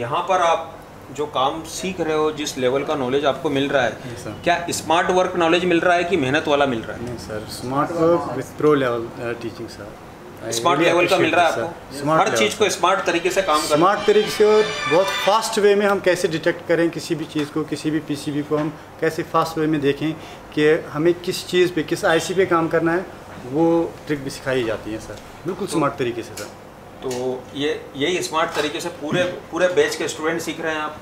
यहाँ पर आप जो काम सीख रहे हो, जिस लेवल का नॉलेज आपको मिल रहा है, क्या स्मार्ट वर्क नॉलेज मिल रहा है कि मेहनत वाला मिल रहा है? नहीं sir, smart work with pro level teaching sir. Smart level का मिल रहा है आपको, हर चीज़ को स्मार्ट तरीके से काम करना, स्मार्ट तरीके से और बहुत फास्ट वे में हम कैसे डिटेक्ट करें किसी भी चीज़ को, किसी भी पीसीबी को हम कैसे फास्ट वे में देखें कि हमें किस चीज़ पर, किस आईसी पे काम करना है, वो ट्रिक भी सिखाई जाती है सर, बिल्कुल स्मार्ट तरीके से सर। तो यही स्मार्ट तरीके से पूरे बैच के स्टूडेंट सीख रहे हैं आप।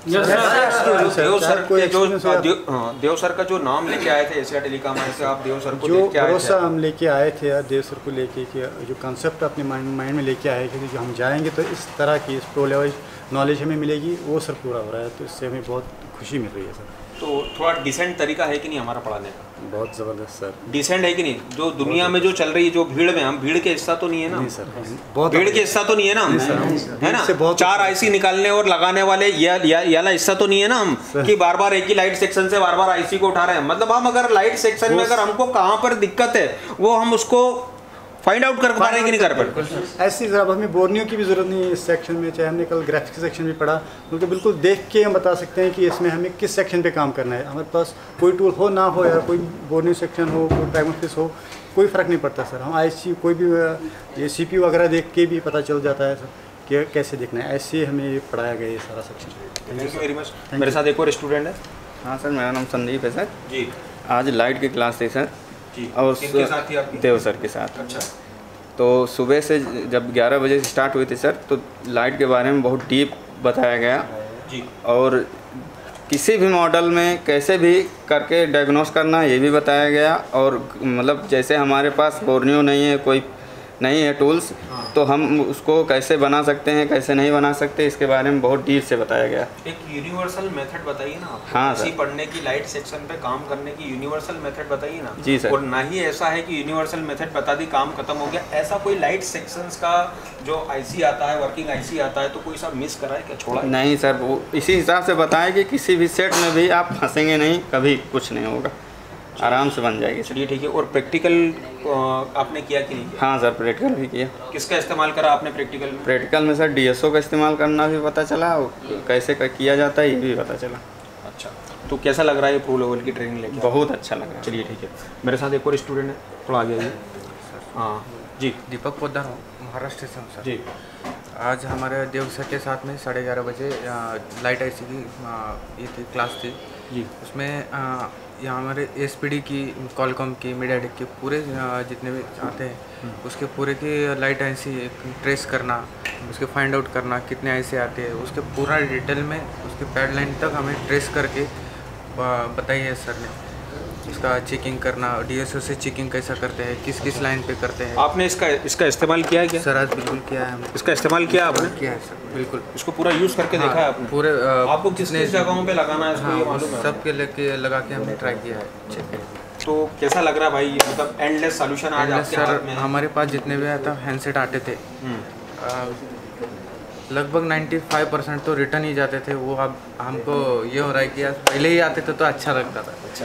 देव सर का जो नाम लेके आए थे एशिया टेलीकॉम से, आप देव सर को लेके आए थे, भरोसा हम लेके आए थे यार, देव सर को लेके जो कंसेप्ट अपने माइंड में लेके आए थे, जो हम जाएंगे तो इस तरह की इस प्रो लेवल नॉलेज हमें मिलेगी, वो सर पूरा हो रहा है, तो इससे हमें बहुत खुशी मिल रही है सर। तो थोड़ा डिसेंट तरीका है कि नहीं हमारा पढ़ाने का? बहुत ज़बरदस्त सर। डिसेंट है कि नहीं? जो दुनिया में जो चल रही है, जो भीड़ में, हम भीड़ के हिस्सा तो नहीं है ना सर, बहुत भीड़ के हिस्सा तो नहीं है ना हम, है ना? 4 IC निकालने और लगाने वाले याला हिस्सा तो नहीं है ना हम, कि बार बार एक ही लाइट सेक्शन से बार बार IC को उठा रहे हैं। मतलब हम अगर लाइट सेक्शन में अगर हमको कहाँ पर दिक्कत है वो हम उसको फाइंड आउट कर पा रहे कि नहीं कर पा? ऐसी जरा हमें बोलने की भी ज़रूरत नहीं है इस सेक्शन में, चाहे हमने कल ग्राफिक्स सेक्शन भी पढ़ा, क्योंकि बिल्कुल देख के हम बता सकते हैं कि इसमें हमें किस सेक्शन पे काम करना है। हमारे पास कोई टूल हो ना हो यार, कोई बोर्निंग सेक्शन हो, कोई डायग्नोस्टिक्स हो, कोई फ़र्क नहीं पड़ता सर। हम IC कोई भी CPU वगैरह देख के भी पता चल जाता है सर कि कैसे देखना है। ऐसे हमें पढ़ाया गया ये सारा section. Thank you very much. मेरे साथ एक और स्टूडेंट है। हाँ सर, मेरा नाम संदीप है सर जी। आज लाइट की क्लास थी सर जी, और किसके साथ थी आपकी? देव सर के साथ। अच्छा, तो सुबह से जब 11 बजे से स्टार्ट हुई थी सर, तो लाइट के बारे में बहुत डीप बताया गया जी, और किसी भी मॉडल में कैसे भी करके डायग्नोस करना ये भी बताया गया। और मतलब जैसे हमारे पास बोर्नियो नहीं है, कोई नहीं है टूल्स, तो हम उसको कैसे बना सकते हैं, कैसे नहीं बना सकते, इसके बारे में बहुत डीप से बताया गया। एक यूनिवर्सल मेथड बताइए ना आप। हाँ सर, पढ़ने की, लाइट सेक्शन पे काम करने की यूनिवर्सल मेथड बताइए ना। जी सर। और ना ही ऐसा है कि यूनिवर्सल मेथड बता दी, काम खत्म हो गया, ऐसा कोई लाइट सेक्शंस का जो IC आता है, वर्किंग IC आता है, तो कोई सा मिस कराए क्या, छोड़ा नहीं सर? वो इसी हिसाब से बताएं कि किसी भी सेट में भी आप फंसेंगे नहीं, कभी कुछ नहीं होगा, आराम से बन जाएगी। चलिए ठीक है। और प्रैक्टिकल आपने किया कि नहीं किया? हाँ सर, प्रैक्टिकल भी किया। किसका इस्तेमाल करा आपने प्रैक्टिकल में? प्रैक्टिकल में सर DSO का इस्तेमाल करना भी पता चला, कैसे किया जाता है ये भी पता चला। अच्छा, तो कैसा लग रहा है प्रो लेवल की ट्रेनिंग लेके? बहुत अच्छा लग रहा है। चलिए ठीक है। मेरे साथ एक और स्टूडेंट है, थोड़ा आगे आइए। हाँ जी, दीपक पोद्दार, महाराष्ट्र से सर जी। आज हमारे देव सर के साथ में 11:30 बजे लाइट IC की ये क्लास थी जी। उसमें यहाँ हमारे SPD की, कॉलकॉम की, मीडियाटेक की पूरे जितने भी आते हैं उसके पूरे की लाइट IC ट्रेस करना, उसके फाइंड आउट करना कितने IC आते हैं, उसके पूरा डिटेल में उसके पैड लाइन तक हमें ट्रेस करके बताई है सर ने। इसका चेकिंग करना, DSO से चेकिंग कैसा करते हैं, किस किस लाइन पे करते हैं। आपने इसका इस्तेमाल किया है क्या? सर आज बिल्कुल किया है हमने। इसका इस्तेमाल किया आपने? किया है सर, बिल्कुल। इसको पूरा यूज़ करके देखा है आपने? पूरे आपको कितने जगहों पे लगाना है इसको ये मालूम है? सब के लेके लगा के हमने ट्राई किया है। ठीक है, तो कैसा लग रहा है भाई, मतलब एंडलेस सोल्यूशन आज आपके हाथ में है? हमारे पास जितने भी आता हैंडसेट आते थे लगभग 95% तो रिटर्न ही जाते थे। वो अब हमको ये हो रहा है कि यार पहले ही आते थे तो अच्छा लगता था। अच्छा,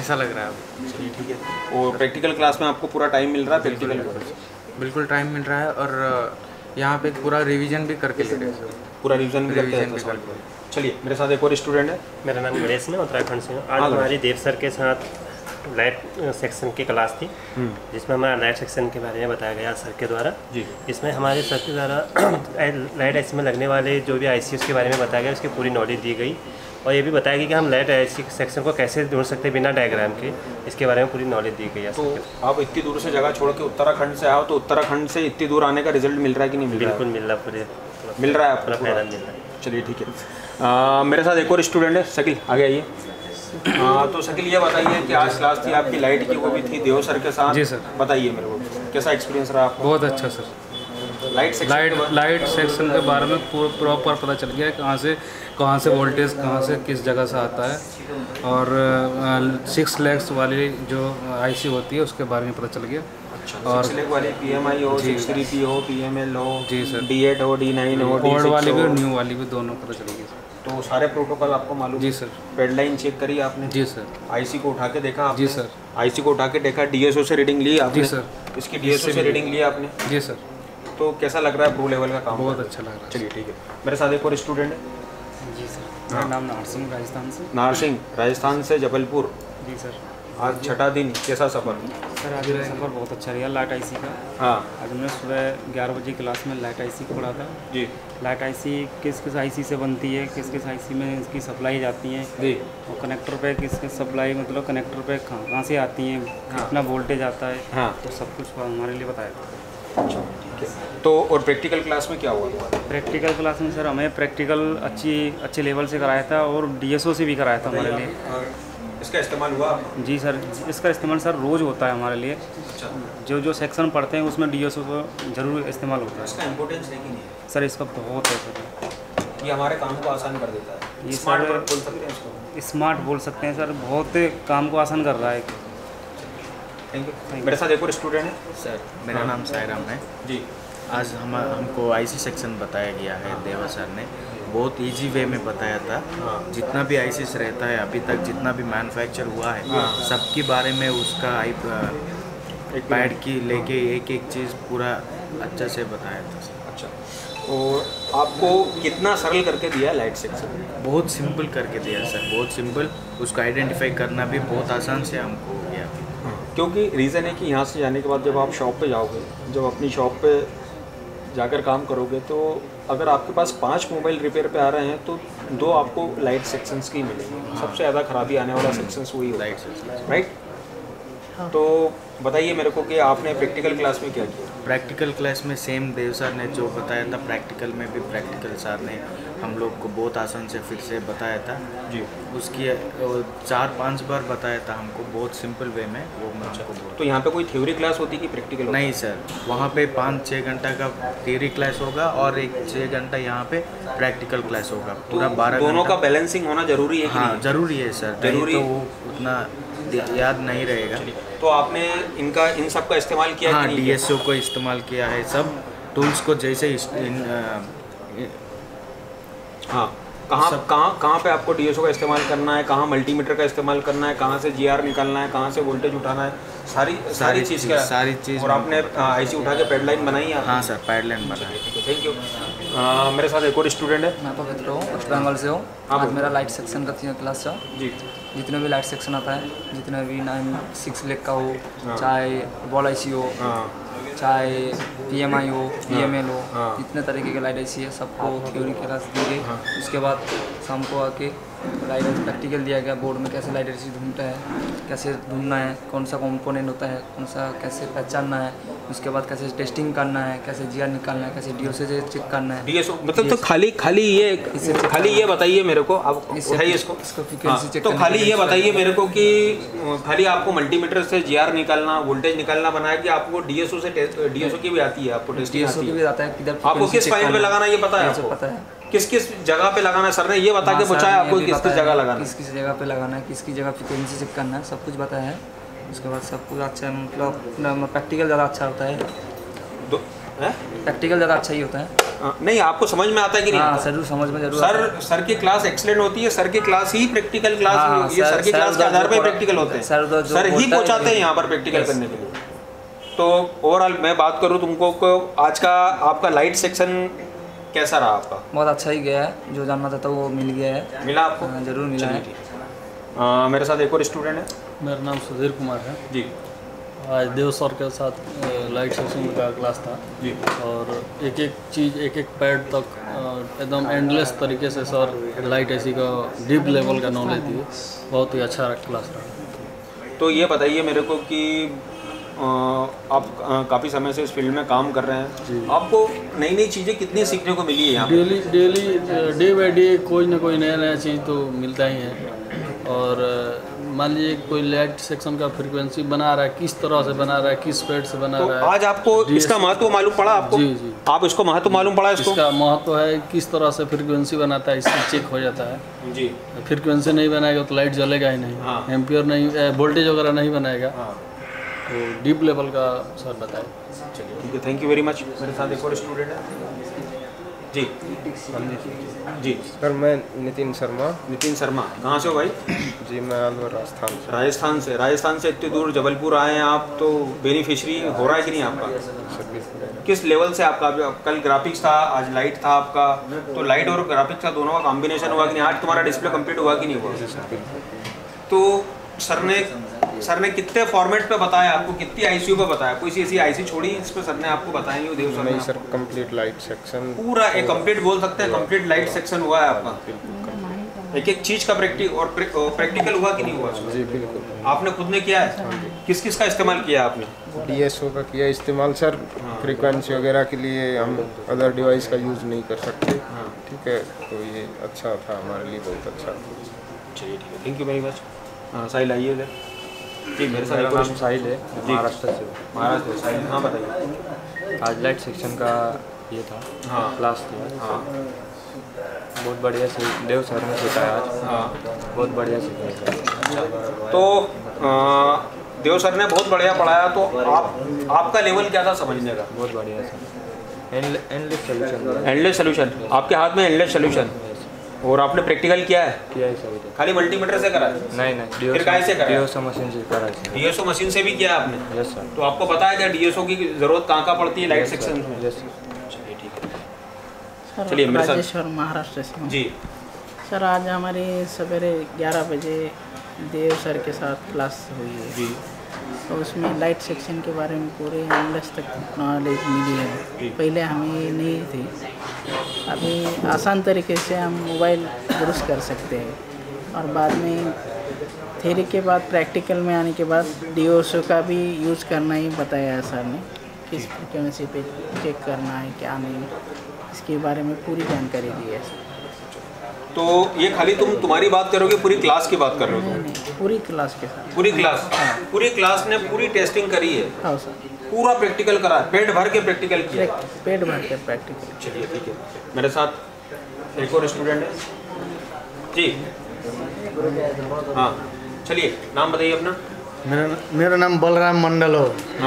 ऐसा लग रहा है अब। ठीक है। और प्रैक्टिकल क्लास में आपको पूरा टाइम मिल रहा है? प्रैक्टिकल बिल्कुल टाइम मिल रहा है, और यहाँ पे पूरा रिवीजन भी करके ले रहे हैं। पूरा रिवीजन भी करते हैं। चलिए, मेरे साथ एक और स्टूडेंट है। मेरा नाम गणेश है, उत्तराखंड से। आज हमारी देव सर के साथ लाइट सेक्शन की क्लास थी, जिसमें हमारा लाइट सेक्शन के बारे में बताया गया सर के द्वारा। इसमें हमारे सर के द्वारा लाइट IC में लगने वाले जो भी IC उसके बारे में बताया गया, उसकी पूरी नॉलेज दी गई। और ये भी बताया गया कि हम लाइट IC सेक्शन को कैसे ढूंढ सकते हैं बिना डायग्राम के, इसके बारे में पूरी नॉलेज दी गई है। तो आप इतनी दूर से जगह छोड़ के उत्तराखंड से आओ, तो उत्तराखंड से इतनी दूर आने का रिजल्ट मिल रहा है कि नहीं मिल रहा? बिल्कुल मिल रहा है, पूरे मिल रहा है, अपना फायदा मिल रहा है। चलिए ठीक है। मेरे साथ एक और स्टूडेंट है, शकील, आगे आइए। हाँ, तो शकील ये बताइए कि आज क्लास थी आपकी लाइट की, वो भी थी देव सर के साथ। जी सर। बताइए मेरे को, कैसा एक्सपीरियंस रहा आपका? बहुत अच्छा सर। लाइट सेक्शन के बारे में प्रॉपर पता चल गया, कहाँ से वोल्टेज किस जगह से आता है, और 6 लैक्स वाली जो IC होती है उसके बारे में पता चल गया। और वाली PMI हो, 63P हो, PML हो जी सर, D8 हो, D9 हो, ओल्ड वाली भी और न्यू वाली भी दोनों पता चल गई। तो सारे प्रोटोकॉल आपको मालूम? जी सर। पेडलाइन चेक करी आपने? जी सर। IC को उठा के देखा आपने? जी सर। IC को उठा के देखा, DSO से रीडिंग ली आपने? जी सर। इसकी DSO से रीडिंग ली आपने? जी सर। तो कैसा लग रहा है प्रो लेवल का काम? बहुत अच्छा लग रहा है। चलिए ठीक है। मेरे साथ एक और स्टूडेंट है। जी सर। मेरा नाम नाहर सिंह, राजस्थान से। नाहर सिंह, राजस्थान से, जबलपुर। जी सर। आज 6ठा दिन, कैसा सफ़र? सर आज का सफ़र बहुत अच्छा रहा लाइट IC का। हाँ, आज हमने सुबह 11 बजे क्लास में लाइट IC को पढ़ा था जी। लाइट IC किस IC से बनती है, किस IC में इसकी सप्लाई जाती है जी, और कनेक्टर पे किस सप्लाई, मतलब कनेक्टर पे कहाँ से आती है, कितना वोल्टेज आता है। हाँ, तो सब कुछ हमारे लिए बताया था। तो और प्रैक्टिकल क्लास में क्या हुआ? प्रैक्टिकल क्लास में सर हमें प्रैक्टिकल अच्छे लेवल से कराया था और DSO से भी कराया था हमारे लिए। इसका इस्तेमाल हुआ? जी सर, इसका इस्तेमाल सर रोज़ होता है हमारे लिए। अच्छा। जो जो सेक्शन पढ़ते हैं उसमें DSO का जरूर इस्तेमाल होता है। इसका इम्पोर्टेंस है कि नहीं सर? इसका बहुत है सर, ये हमारे काम को आसान कर देता है। ये स्मार्ट बोल सकते हैं, स्मार्ट बोल सकते हैं सर, बहुत काम को आसान कर रहा है। Thank you. मेरे साथ एक और स्टूडेंट है सर, मेरा नाम सायराम है जी। आज हमको IC सेक्शन बताया गया है, देवा सर ने बहुत इजी वे में बताया था। जितना भी ICs रहता है अभी तक, जितना भी मैन्युफैक्चर हुआ है सबके बारे में उसका एक पैड की लेके एक एक चीज़ पूरा अच्छा से बताया था सर। अच्छा, और आपको कितना सरल करके दिया लाइट सेक्शन? बहुत सिंपल करके दिया सर, बहुत सिंपल। उसको आइडेंटिफाई करना भी बहुत आसान से हमको हो गया, क्योंकि रीज़न है कि यहाँ से जाने के बाद जब आप शॉप पे जाओगे, जब अपनी शॉप पे जाकर काम करोगे, तो अगर आपके पास 5 मोबाइल रिपेयर पे आ रहे हैं तो 2 आपको लाइट सेक्शंस की मिलेंगी। सबसे ज़्यादा खराबी आने वाला सेक्शंस वही होगा, लाइट सेक्शंस, राइट। तो बताइए मेरे को कि आपने प्रैक्टिकल क्लास में क्या किया? प्रैक्टिकल क्लास में सेम देव सर ने जो बताया था प्रैक्टिकल में भी, प्रैक्टिकल सर ने हम लोग को बहुत आसान से फिर से बताया था जी। उसकी 4-5 बार बताया था हमको, बहुत सिंपल वे में वो मुझको। तो यहाँ पे कोई थ्योरी क्लास होती कि प्रैक्टिकल? नहीं सर, वहाँ पे 5-6 घंटा का थ्योरी क्लास होगा और 1-6 घंटा यहाँ पे प्रैक्टिकल क्लास होगा, पूरा 12 दोनों का बैलेंसिंग होना जरूरी है। हाँ जरूरी है सर, जरूरी, वो उतना याद नहीं रहेगा। तो आपने इनका इन सब का इस्तेमाल किया? हाँ, DSO को इस्तेमाल किया है, सब टूल्स को जैसे हाँ। कहाँ पे आपको DSO का इस्तेमाल करना है, कहाँ मल्टीमीटर का इस्तेमाल करना है, कहाँ से GR निकालना है, कहाँ से वोल्टेज उठाना है, सारी चीज़ का, सारी चीज़। और आपने IC उठा के पैडलाइन बनाई है? हाँ सर, पैडलाइन बनाई। ठीक है, थैंक यू। मेरे साथ एक और स्टूडेंट है। मैं पवित्र हूँ, वेस्ट बंगाल से हूँ। आज मेरा लाइट सेक्शन का क्लास था जी। जितने भी लाइट सेक्शन आता है, जितने भी 9-6 लेग का हो, चाहे बॉल IC हो, चाहे PMI हो, PML हो, इतने तरीके के लाइट IC है, सबको थ्योरी क्लास दी गई। उसके बाद शाम को आके लाइट IC प्रैक्टिकल दिया गया, बोर्ड में कैसे लाइट IC ढूंढता है, कैसे ढूंढना है, कौन सा कंपोनेंट होता है, कौन सा कैसे पहचानना है, उसके बाद कैसे टेस्टिंग करना है, कैसे GR निकालना है, कैसे DSO से चेक करना है। DSO मतलब तो खाली ये बताइए मेरे को, आप इसको तो खाली ये बताइए मेरे को कि खाली आपको मल्टीमीटर से GR निकालना, वोल्टेज निकालना बनाया कि आपको DSO से DSO की भी आती है, आपको टेस्टिंग आती है, आपको किस पॉइंट पे लगाना ये पता है, आपको पता है किस जगह पे लगाना है। सर ने ये बता के पूछा आपको किस जगह लगाना है, किस जगह पे लगाना है, किसकी जगह फ्रिक्वेंसी चेक करना है, सब कुछ बताया है। उसके बाद सब कुछ अच्छा, मतलब प्रैक्टिकल ज़्यादा अच्छा होता है, प्रैक्टिकल ज़्यादा अच्छा ही होता है। नहीं, आपको समझ में आता है कि नहीं? हाँ जरूर, समझ में जरूर। सर की क्लास एक्सीलेंट होती है, सर की क्लास ही प्रैक्टिकल क्लास, सर की क्लास के आधार पर प्रैक्टिकल होते हैं, सर ही पहुँचाते हैं यहाँ पर प्रैक्टिकल करने के लिए। तो ओवरऑल मैं बात करूँ तुमको, आज का आपका लाइट सेक्शन कैसा रहा आपका? बहुत अच्छा ही गया है, जो जानना चाहता वो मिल गया है। मिला आपको? जरूर मिला है। मेरे साथ एक और स्टूडेंट है। मेरा नाम सुधीर कुमार है जी। आज देव सर के साथ लाइट सेक्शन का क्लास था जी, और एक-एक चीज़, एक-एक पैड तक एकदम एंडलेस तरीके से सर लाइट ऐसी का डीप लेवल का नॉलेज दिए, बहुत ही अच्छा क्लास रहा। तो ये बताइए मेरे को कि आप काफ़ी समय से इस फील्ड में काम कर रहे हैं, आपको नई नई चीज़ें कितनी सीखने को मिली है यहाँ? डेली डे बाई डे कोई ना कोई नया नया चीज़ तो मिलता ही है। और मान लीजिए कोई लाइट सेक्शन का फ्रीक्वेंसी बना रहा है, किस तरह से बना रहा है, किस स्पीड से बना रहा है, आज आपको इसका महत्व मालूम पड़ा आपको? जी जी, आप इसको महत्व मालूम पड़ा? इसका महत्व है किस तरह से फ्रीक्वेंसी बनाता है, इससे चेक हो जाता है जी। फ्रीक्वेंसी नहीं बनाएगा तो लाइट जलेगा ही नहीं, एम्पियर नहीं, वोल्टेज वगैरह नहीं बनाएगा, तो डीप लेवल का सर बताएं। चलिए ठीक है, थैंक यू वेरी मच। मेरे साथ एक और स्टूडेंट है जी। जी सर, मैं नितिन शर्मा। नितिन शर्मा, कहाँ से हो भाई? जी मैं अलवर, राजस्थान से। राजस्थान से इतनी दूर जबलपुर आए हैं आप, तो बेनिफिशरी हो रहा है कि नहीं आपका? किस लेवल से आपका? कल ग्राफिक्स था, आज लाइट था आपका, तो लाइट और ग्राफिक्स का दोनों का कॉम्बिनेशन हुआ कि नहीं? आज तुम्हारा डिस्प्ले कम्प्लीट हुआ कि नहीं हुआ? तो सर ने कितने फॉर्मेट पे बताया आपको, कितनी ICU पे बताया? कोई ऐसी IC छोड़ी इस पे सर ने आपको बताया ही? देव सर नहीं सर, कंप्लीट लाइट सेक्शन पूरा एक कंप्लीट बोल सकते हैं, कंप्लीट लाइट सेक्शन हुआ है आपका। एक एक चीज का प्रैक्टिकल हुआ कि नहीं हुआ? जी बिल्कुल। आपने खुद ने किया है? किस किस का इस्तेमाल किया आपने? DSO का किया इस्तेमाल सर, फ्रीक्वेंसी वगैरह के लिए हम अदर डिवाइस का यूज़ नहीं कर सकते। ठीक है, तो ये अच्छा था हमारे लिए, बहुत अच्छा। चलिए ठीक है, thank you very much. Sahil आइए सर। जी मेरे साथ साहिल है, महाराष्ट्र से। महाराष्ट्र साहिल, हाँ बताइए। आज लाइट सेक्शन का ये था, हाँ क्लास थी, हाँ बहुत बढ़िया से देव सर ने सिखाया आज। हाँ बहुत बढ़िया सिखाया। तो देव सर ने बहुत बढ़िया पढ़ाया, तो आपका लेवल क्या था समझने का? बहुत बढ़िया सर, एंडलेस सोल्यूशन आपके हाथ में, एंडलेस सोल्यूशन। और आपने प्रैक्टिकल किया है? किया है सर। खाली मल्टीमीटर से करा? नहीं नहीं, फिर काहे से करा? डीएसओ मशीन से करा है। डीएसओ मशीन से भी किया आपने? Yes sir. तो आपको पता है क्या डीएसओ की जरूरत कहाँ कहाँ पड़ती है लाइट सेक्शन में? Yes sir. चलिए ठीक है। चलिए राजेश्वर, महाराष्ट्र से। जी सर, आज हमारी सवेरे 11 बजे देव सर के साथ क्लास हुई है जी, तो उसमें लाइट सेक्शन के बारे में पूरे एंडलेस तक नॉलेज मिली है। पहले हमें नहीं थी, अभी आसान तरीके से हम मोबाइल दुरुस्त कर सकते हैं। और बाद में थ्योरी के बाद प्रैक्टिकल में आने के बाद DSO का भी यूज़ करना ही बताया है सर ने, किस फ्रिक्वेंसी पे चेक करना है क्या नहीं, इसके बारे में पूरी जानकारी दी है सर। तो ये खाली तुम्हारी बात करोगे, पूरी क्लास की बात कर रहे हो? नहीं, पूरी क्लास के साथ। पूरी क्लास? हाँ। पूरी क्लास ने पूरी टेस्टिंग करी है? हाँ सर। पूरा प्रैक्टिकल करा, पेट भर के प्रैक्टिकल किया? पेट भर के प्रैक्टिकल। चलिए ठीक है। मेरे साथ एक और स्टूडेंट है जी, हाँ चलिए नाम बताइए अपना। मेरा नाम बलराम मंडल हो,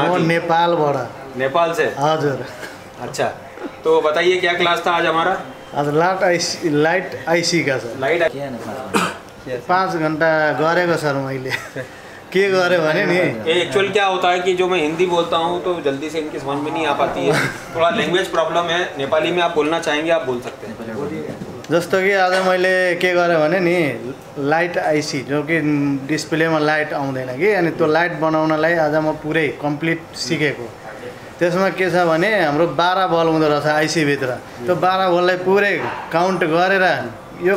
वो नेपाल बड़ा। नेपाल से? हाँ सर। अच्छा, तो बताइए क्या क्लास था आज हमारा? आज लाइट आईसी का सर। लाइट आई 5 घंटा गरेको सर मैले। के गरेँ भने नि, एक्चुअल क्या होता है कि जो मैं हिंदी बोलता हूँ तो जल्दी से इनकी समझ में नहीं आ पाती है, थोड़ा लैंग्वेज प्रॉब्लम है। नेपाली में आप बोलना चाहेंगे आप बोल सकते हैं। जस्तो कि आज मैले के गरेँ भने नि, लाइट आईसी जो कि डिस्प्लेमा लाइट आउँदैन कि, अनि त्यो लाइट बनाउनलाई आज म पुरै कम्प्लिट सिकेको। त्यसमा के छ भने हाम्रो 12 बल हुँदो रहेछ आइसीभित्र, त्यो 12 बललाई पुरै काउन्ट गरेर यो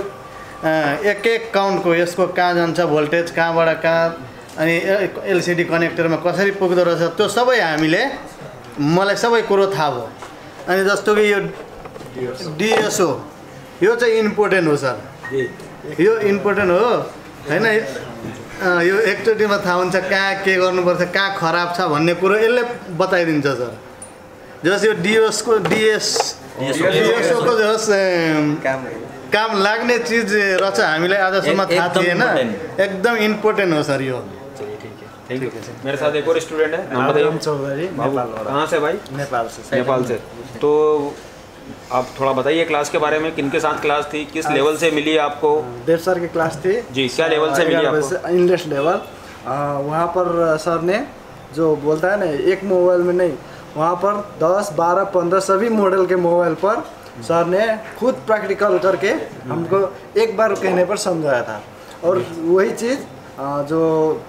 एक एक काउन्टको यसको कहाँ जान्छ भोल्टेज, कहाँबाट कहाँ, अनि एलसिडी कनेक्टरमा कसरी पुग्दो रहेछ, त्यो सबै हामीले, मलाई सबै कुरो थाहा भयो। अनि जस्तो कि यो DSO, यो चाहिँ इम्पोर्टेन्ट हो सर, यो इम्पोर्टेन्ट हो होइन। यो एकचोटिमा थाहा हुन्छ कहाँ के गर्नुपर्छ, कहाँ खराब छ भन्ने कुरो यसले बताइदिन्छ सर। जस यो DSOको जस काम लाग्ने चिज रहेछ, हामीलाई आजसम्म थाहा थिएन, एकदम इम्पोर्टेन्ट हो सर यो। ठीक है सर। मेरे साथ एक और स्टूडेंट है, नाम बताइए। चौधरी। कहाँ से भाई? नेपाल से। नेपाल से। तो आप थोड़ा बताइए क्लास के बारे में, किनके साथ क्लास थी, किस लेवल से मिली आपको? देव सर की क्लास थी जी। क्या लेवल से मिली आपको? English level. वहाँ पर सर ने जो बोलता है ना, एक मोबाइल में नहीं, वहाँ पर 10, 12, 15 सभी मॉडल के मोबाइल पर सर ने खुद प्रैक्टिकल करके हमको एक बार कहने पर समझाया था। और वही चीज़ जो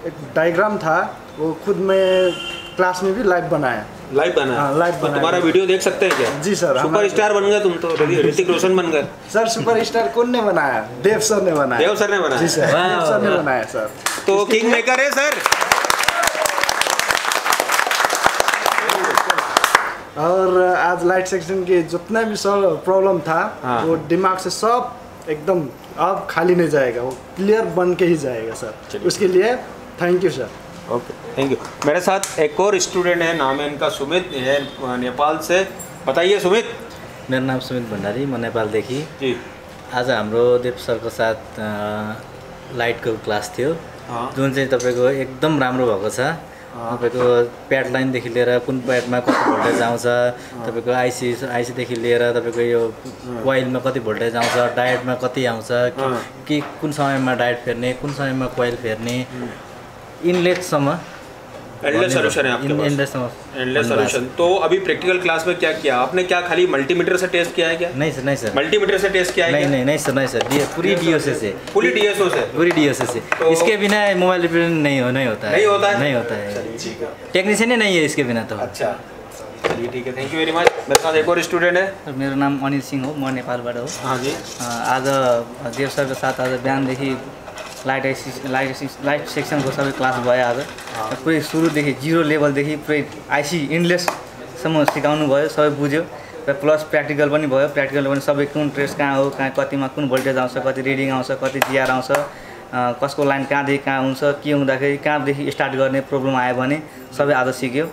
एक डायग्राम था वो खुद मैं क्लास में भी लाइव बनाया। लाइव बना? हाँ, लाइव बना। तुम्हारा वीडियो देख सकते हैं क्या? जी सर। सुपर स्टार बन गए तुम तो, ऋतिक रोशन बन गए सर। सुपर स्टार कौन ने बनाया? देव सर ने बनाया। देव सर ने बनाया? जी सर, देव सर ने बनाया सर। तो किंग मेकर है सर। और आज लाइट सेक्शन के जितना भी सर प्रॉब्लम था वो दिमाग से सब एकदम अब खाली नहीं जाएगा, वो क्लियर बन के ही जाएगा सर। उसके लिए thank you sir. Okay thank you. मेरे साथ एक और स्टूडेंट है, नाम है इनका सुमित है, नेपाल से। बताइए सुमित। मेरा नाम सुमित भण्डारी, म नेपालदेखि जी। आज हाम्रो देव सरको साथ लाइटको क्लास थियो, जुन चाहिँ तपाईँको एकदम राम्रो भएको छ। तपाईँको प्याड लाइनदेखि लिएर कुन प्याडमा कति भोल्टेज आउँछ, तपाईँको आइसीदेखि लिएर तपाईँको यो कोइलमा कति भोल्टेज आउँछ, डायोडमा कति आउँछ, के कुन समयमा डायोड फेर्ने, कुन समयमा कोइल फेर्ने, इनलेटसम्म एंडलेस सोल्यूशन है आपके पास। Endless solution. तो अभी प्रैक्टिकल क्लास में क्या किया आपने? क्या खाली मल्टीमीटर से टेस्ट किया है क्या? नहीं सर, नहीं सर। मल्टीमीटर से टेस्ट किया है? नहीं नहीं नहीं सर, नहीं सर, पूरी DSO से। पूरी DSO से? पूरी DSO से। इसके बिना मोबाइल रिपेयर नहीं होता है। नहीं होता है? नहीं होता है, टेक्नीशियन ही नहीं है इसके बिना तो। अच्छा चलिए ठीक है, थैंक यू वेरी मच। मेरे साथ एक और स्टूडेंट है। मेरा नाम अनिल सिंह हो, म नेपालबाट हो। हाँ जी, आज देव सर के साथ आज बिहानदेखि लाइट सेक्शन को सबै क्लास भयो। आज पुरै सुरुदेखि जीरो लेभलदेखि पुरै आईसी इन्डलेससम्म सिकाउनु भयो, सबै बुझ्यो र प्लस प्र्याक्टिकल पनि भयो। प्र्याक्टिकल पनि सबै कुन ट्रेस कहाँ हो, कहाँ कतिमा कुन भोल्टेज आउँछ, कति रिडिङ आउँछ, कति जिआर आउँछ, कसको लाइन कहाँदेखि कहाँ हुन्छ, के हुँदाखेरि कहाँदेखि स्टार्ट गर्ने प्रब्लम आयो भने सबै आज सिक्यो।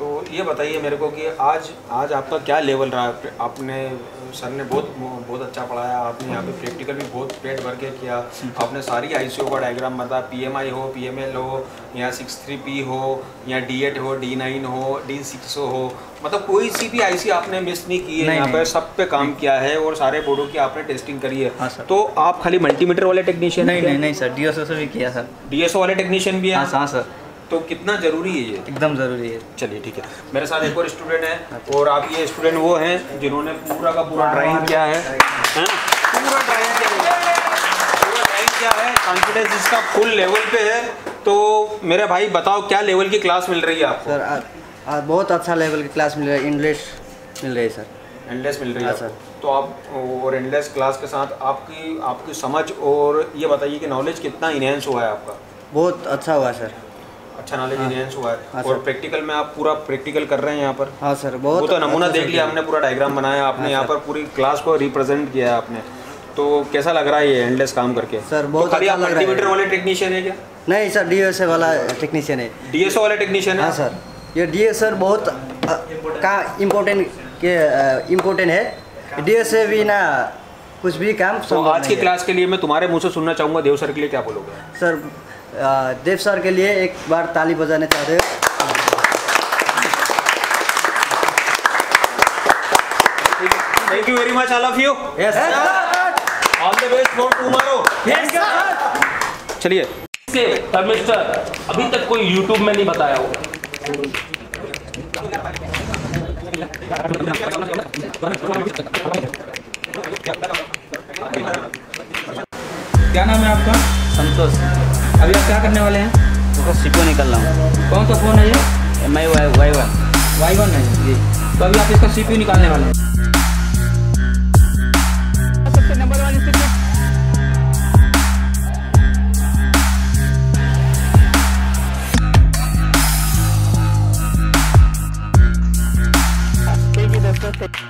तो ये बताइए मेरे को कि आज आपका क्या लेवल रहा? आपने सर ने बहुत अच्छा पढ़ाया, आपने यहाँ पे प्रैक्टिकल भी बहुत पेट भर के किया। आपने सारी आईसीओ का डायग्राम बताया, पीएमआई हो, पीएमएल हो, या 63P हो, या D8 हो, D9 हो, D6 हो, मतलब कोई सी भी आईसी आपने मिस नहीं की है। यहाँ पर सब पे काम किया है और सारे बोर्डों की आपने टेस्टिंग करी है। हाँ, तो आप खाली मल्टीमीटर वाले टेक्नीशियन? नहीं सर, DSO से भी किया सर। DSO वाले टेक्नीशियन भी है? हाँ सर। तो कितना ज़रूरी है ये? एकदम ज़रूरी है। चलिए ठीक है, मेरे साथ एक और स्टूडेंट है और आप ये स्टूडेंट वो हैं जिन्होंने पूरा का पूरा ड्राइंग किया है, पूरा ड्राइंग किया है। कॉन्फिडेंस इसका फुल लेवल पे है। तो मेरे भाई बताओ, क्या लेवल की क्लास मिल रही है आपको? सर आज बहुत अच्छा लेवल की क्लास मिल रही है, इंग्लिश मिल रही है सर, एंडलेस मिल रही है सर। तो आप और एंडलेस क्लास के साथ आपकी समझ और ये बताइए कि नॉलेज कितना इन्हेंस हुआ है आपका? बहुत अच्छा हुआ सर, अच्छा नॉलेज इनहेंस हुआ है। और प्रैक्टिकल में आप पूरा प्रैक्टिकल कर रहे हैं यहाँ पर? हाँ सर, बहुत। वो तो नमूना देख लिया हमने, पूरा डायग्राम बनाया आपने, यहाँ पर पूरी क्लास को रिप्रेजेंट किया है आपने। तो कैसा लग रहा है ये एंडलेस काम करके? सर बहुत अच्छा लग रहा है। मल्टीमीटर वाले टेक्नीशियन है क्या? नहीं सर, DSO वाला टेक्नीशियन है। DSO वाला टेक्नीशियन है? हाँ सर, ये DSO बहुत इम्पोर्टेंट है, DSO बिना कुछ भी काम। तो आज की क्लास के लिए मैं तुम्हारे मुँह से सुनना चाहूँगा, देव सर के लिए क्या बोलोगे? सर देव सर के लिए एक बार ताली बजाने चाहते हो? Thank you very much all of you. Yes sir, all the best for tomorrow. Yes sir. चलिए, परमेश्वर अभी तक कोई YouTube में नहीं बताया होगा। क्या नाम है आपका? संतोष। अभी आप क्या करने वाले हैं? तो सीपीओ निकालना हूँ। कौन सा फ़ोन है ये? MI Y1 है जी। तो अभी आप इसका CPU निकालने वाले हैं। सबसे नंबर वाली सीपीओ।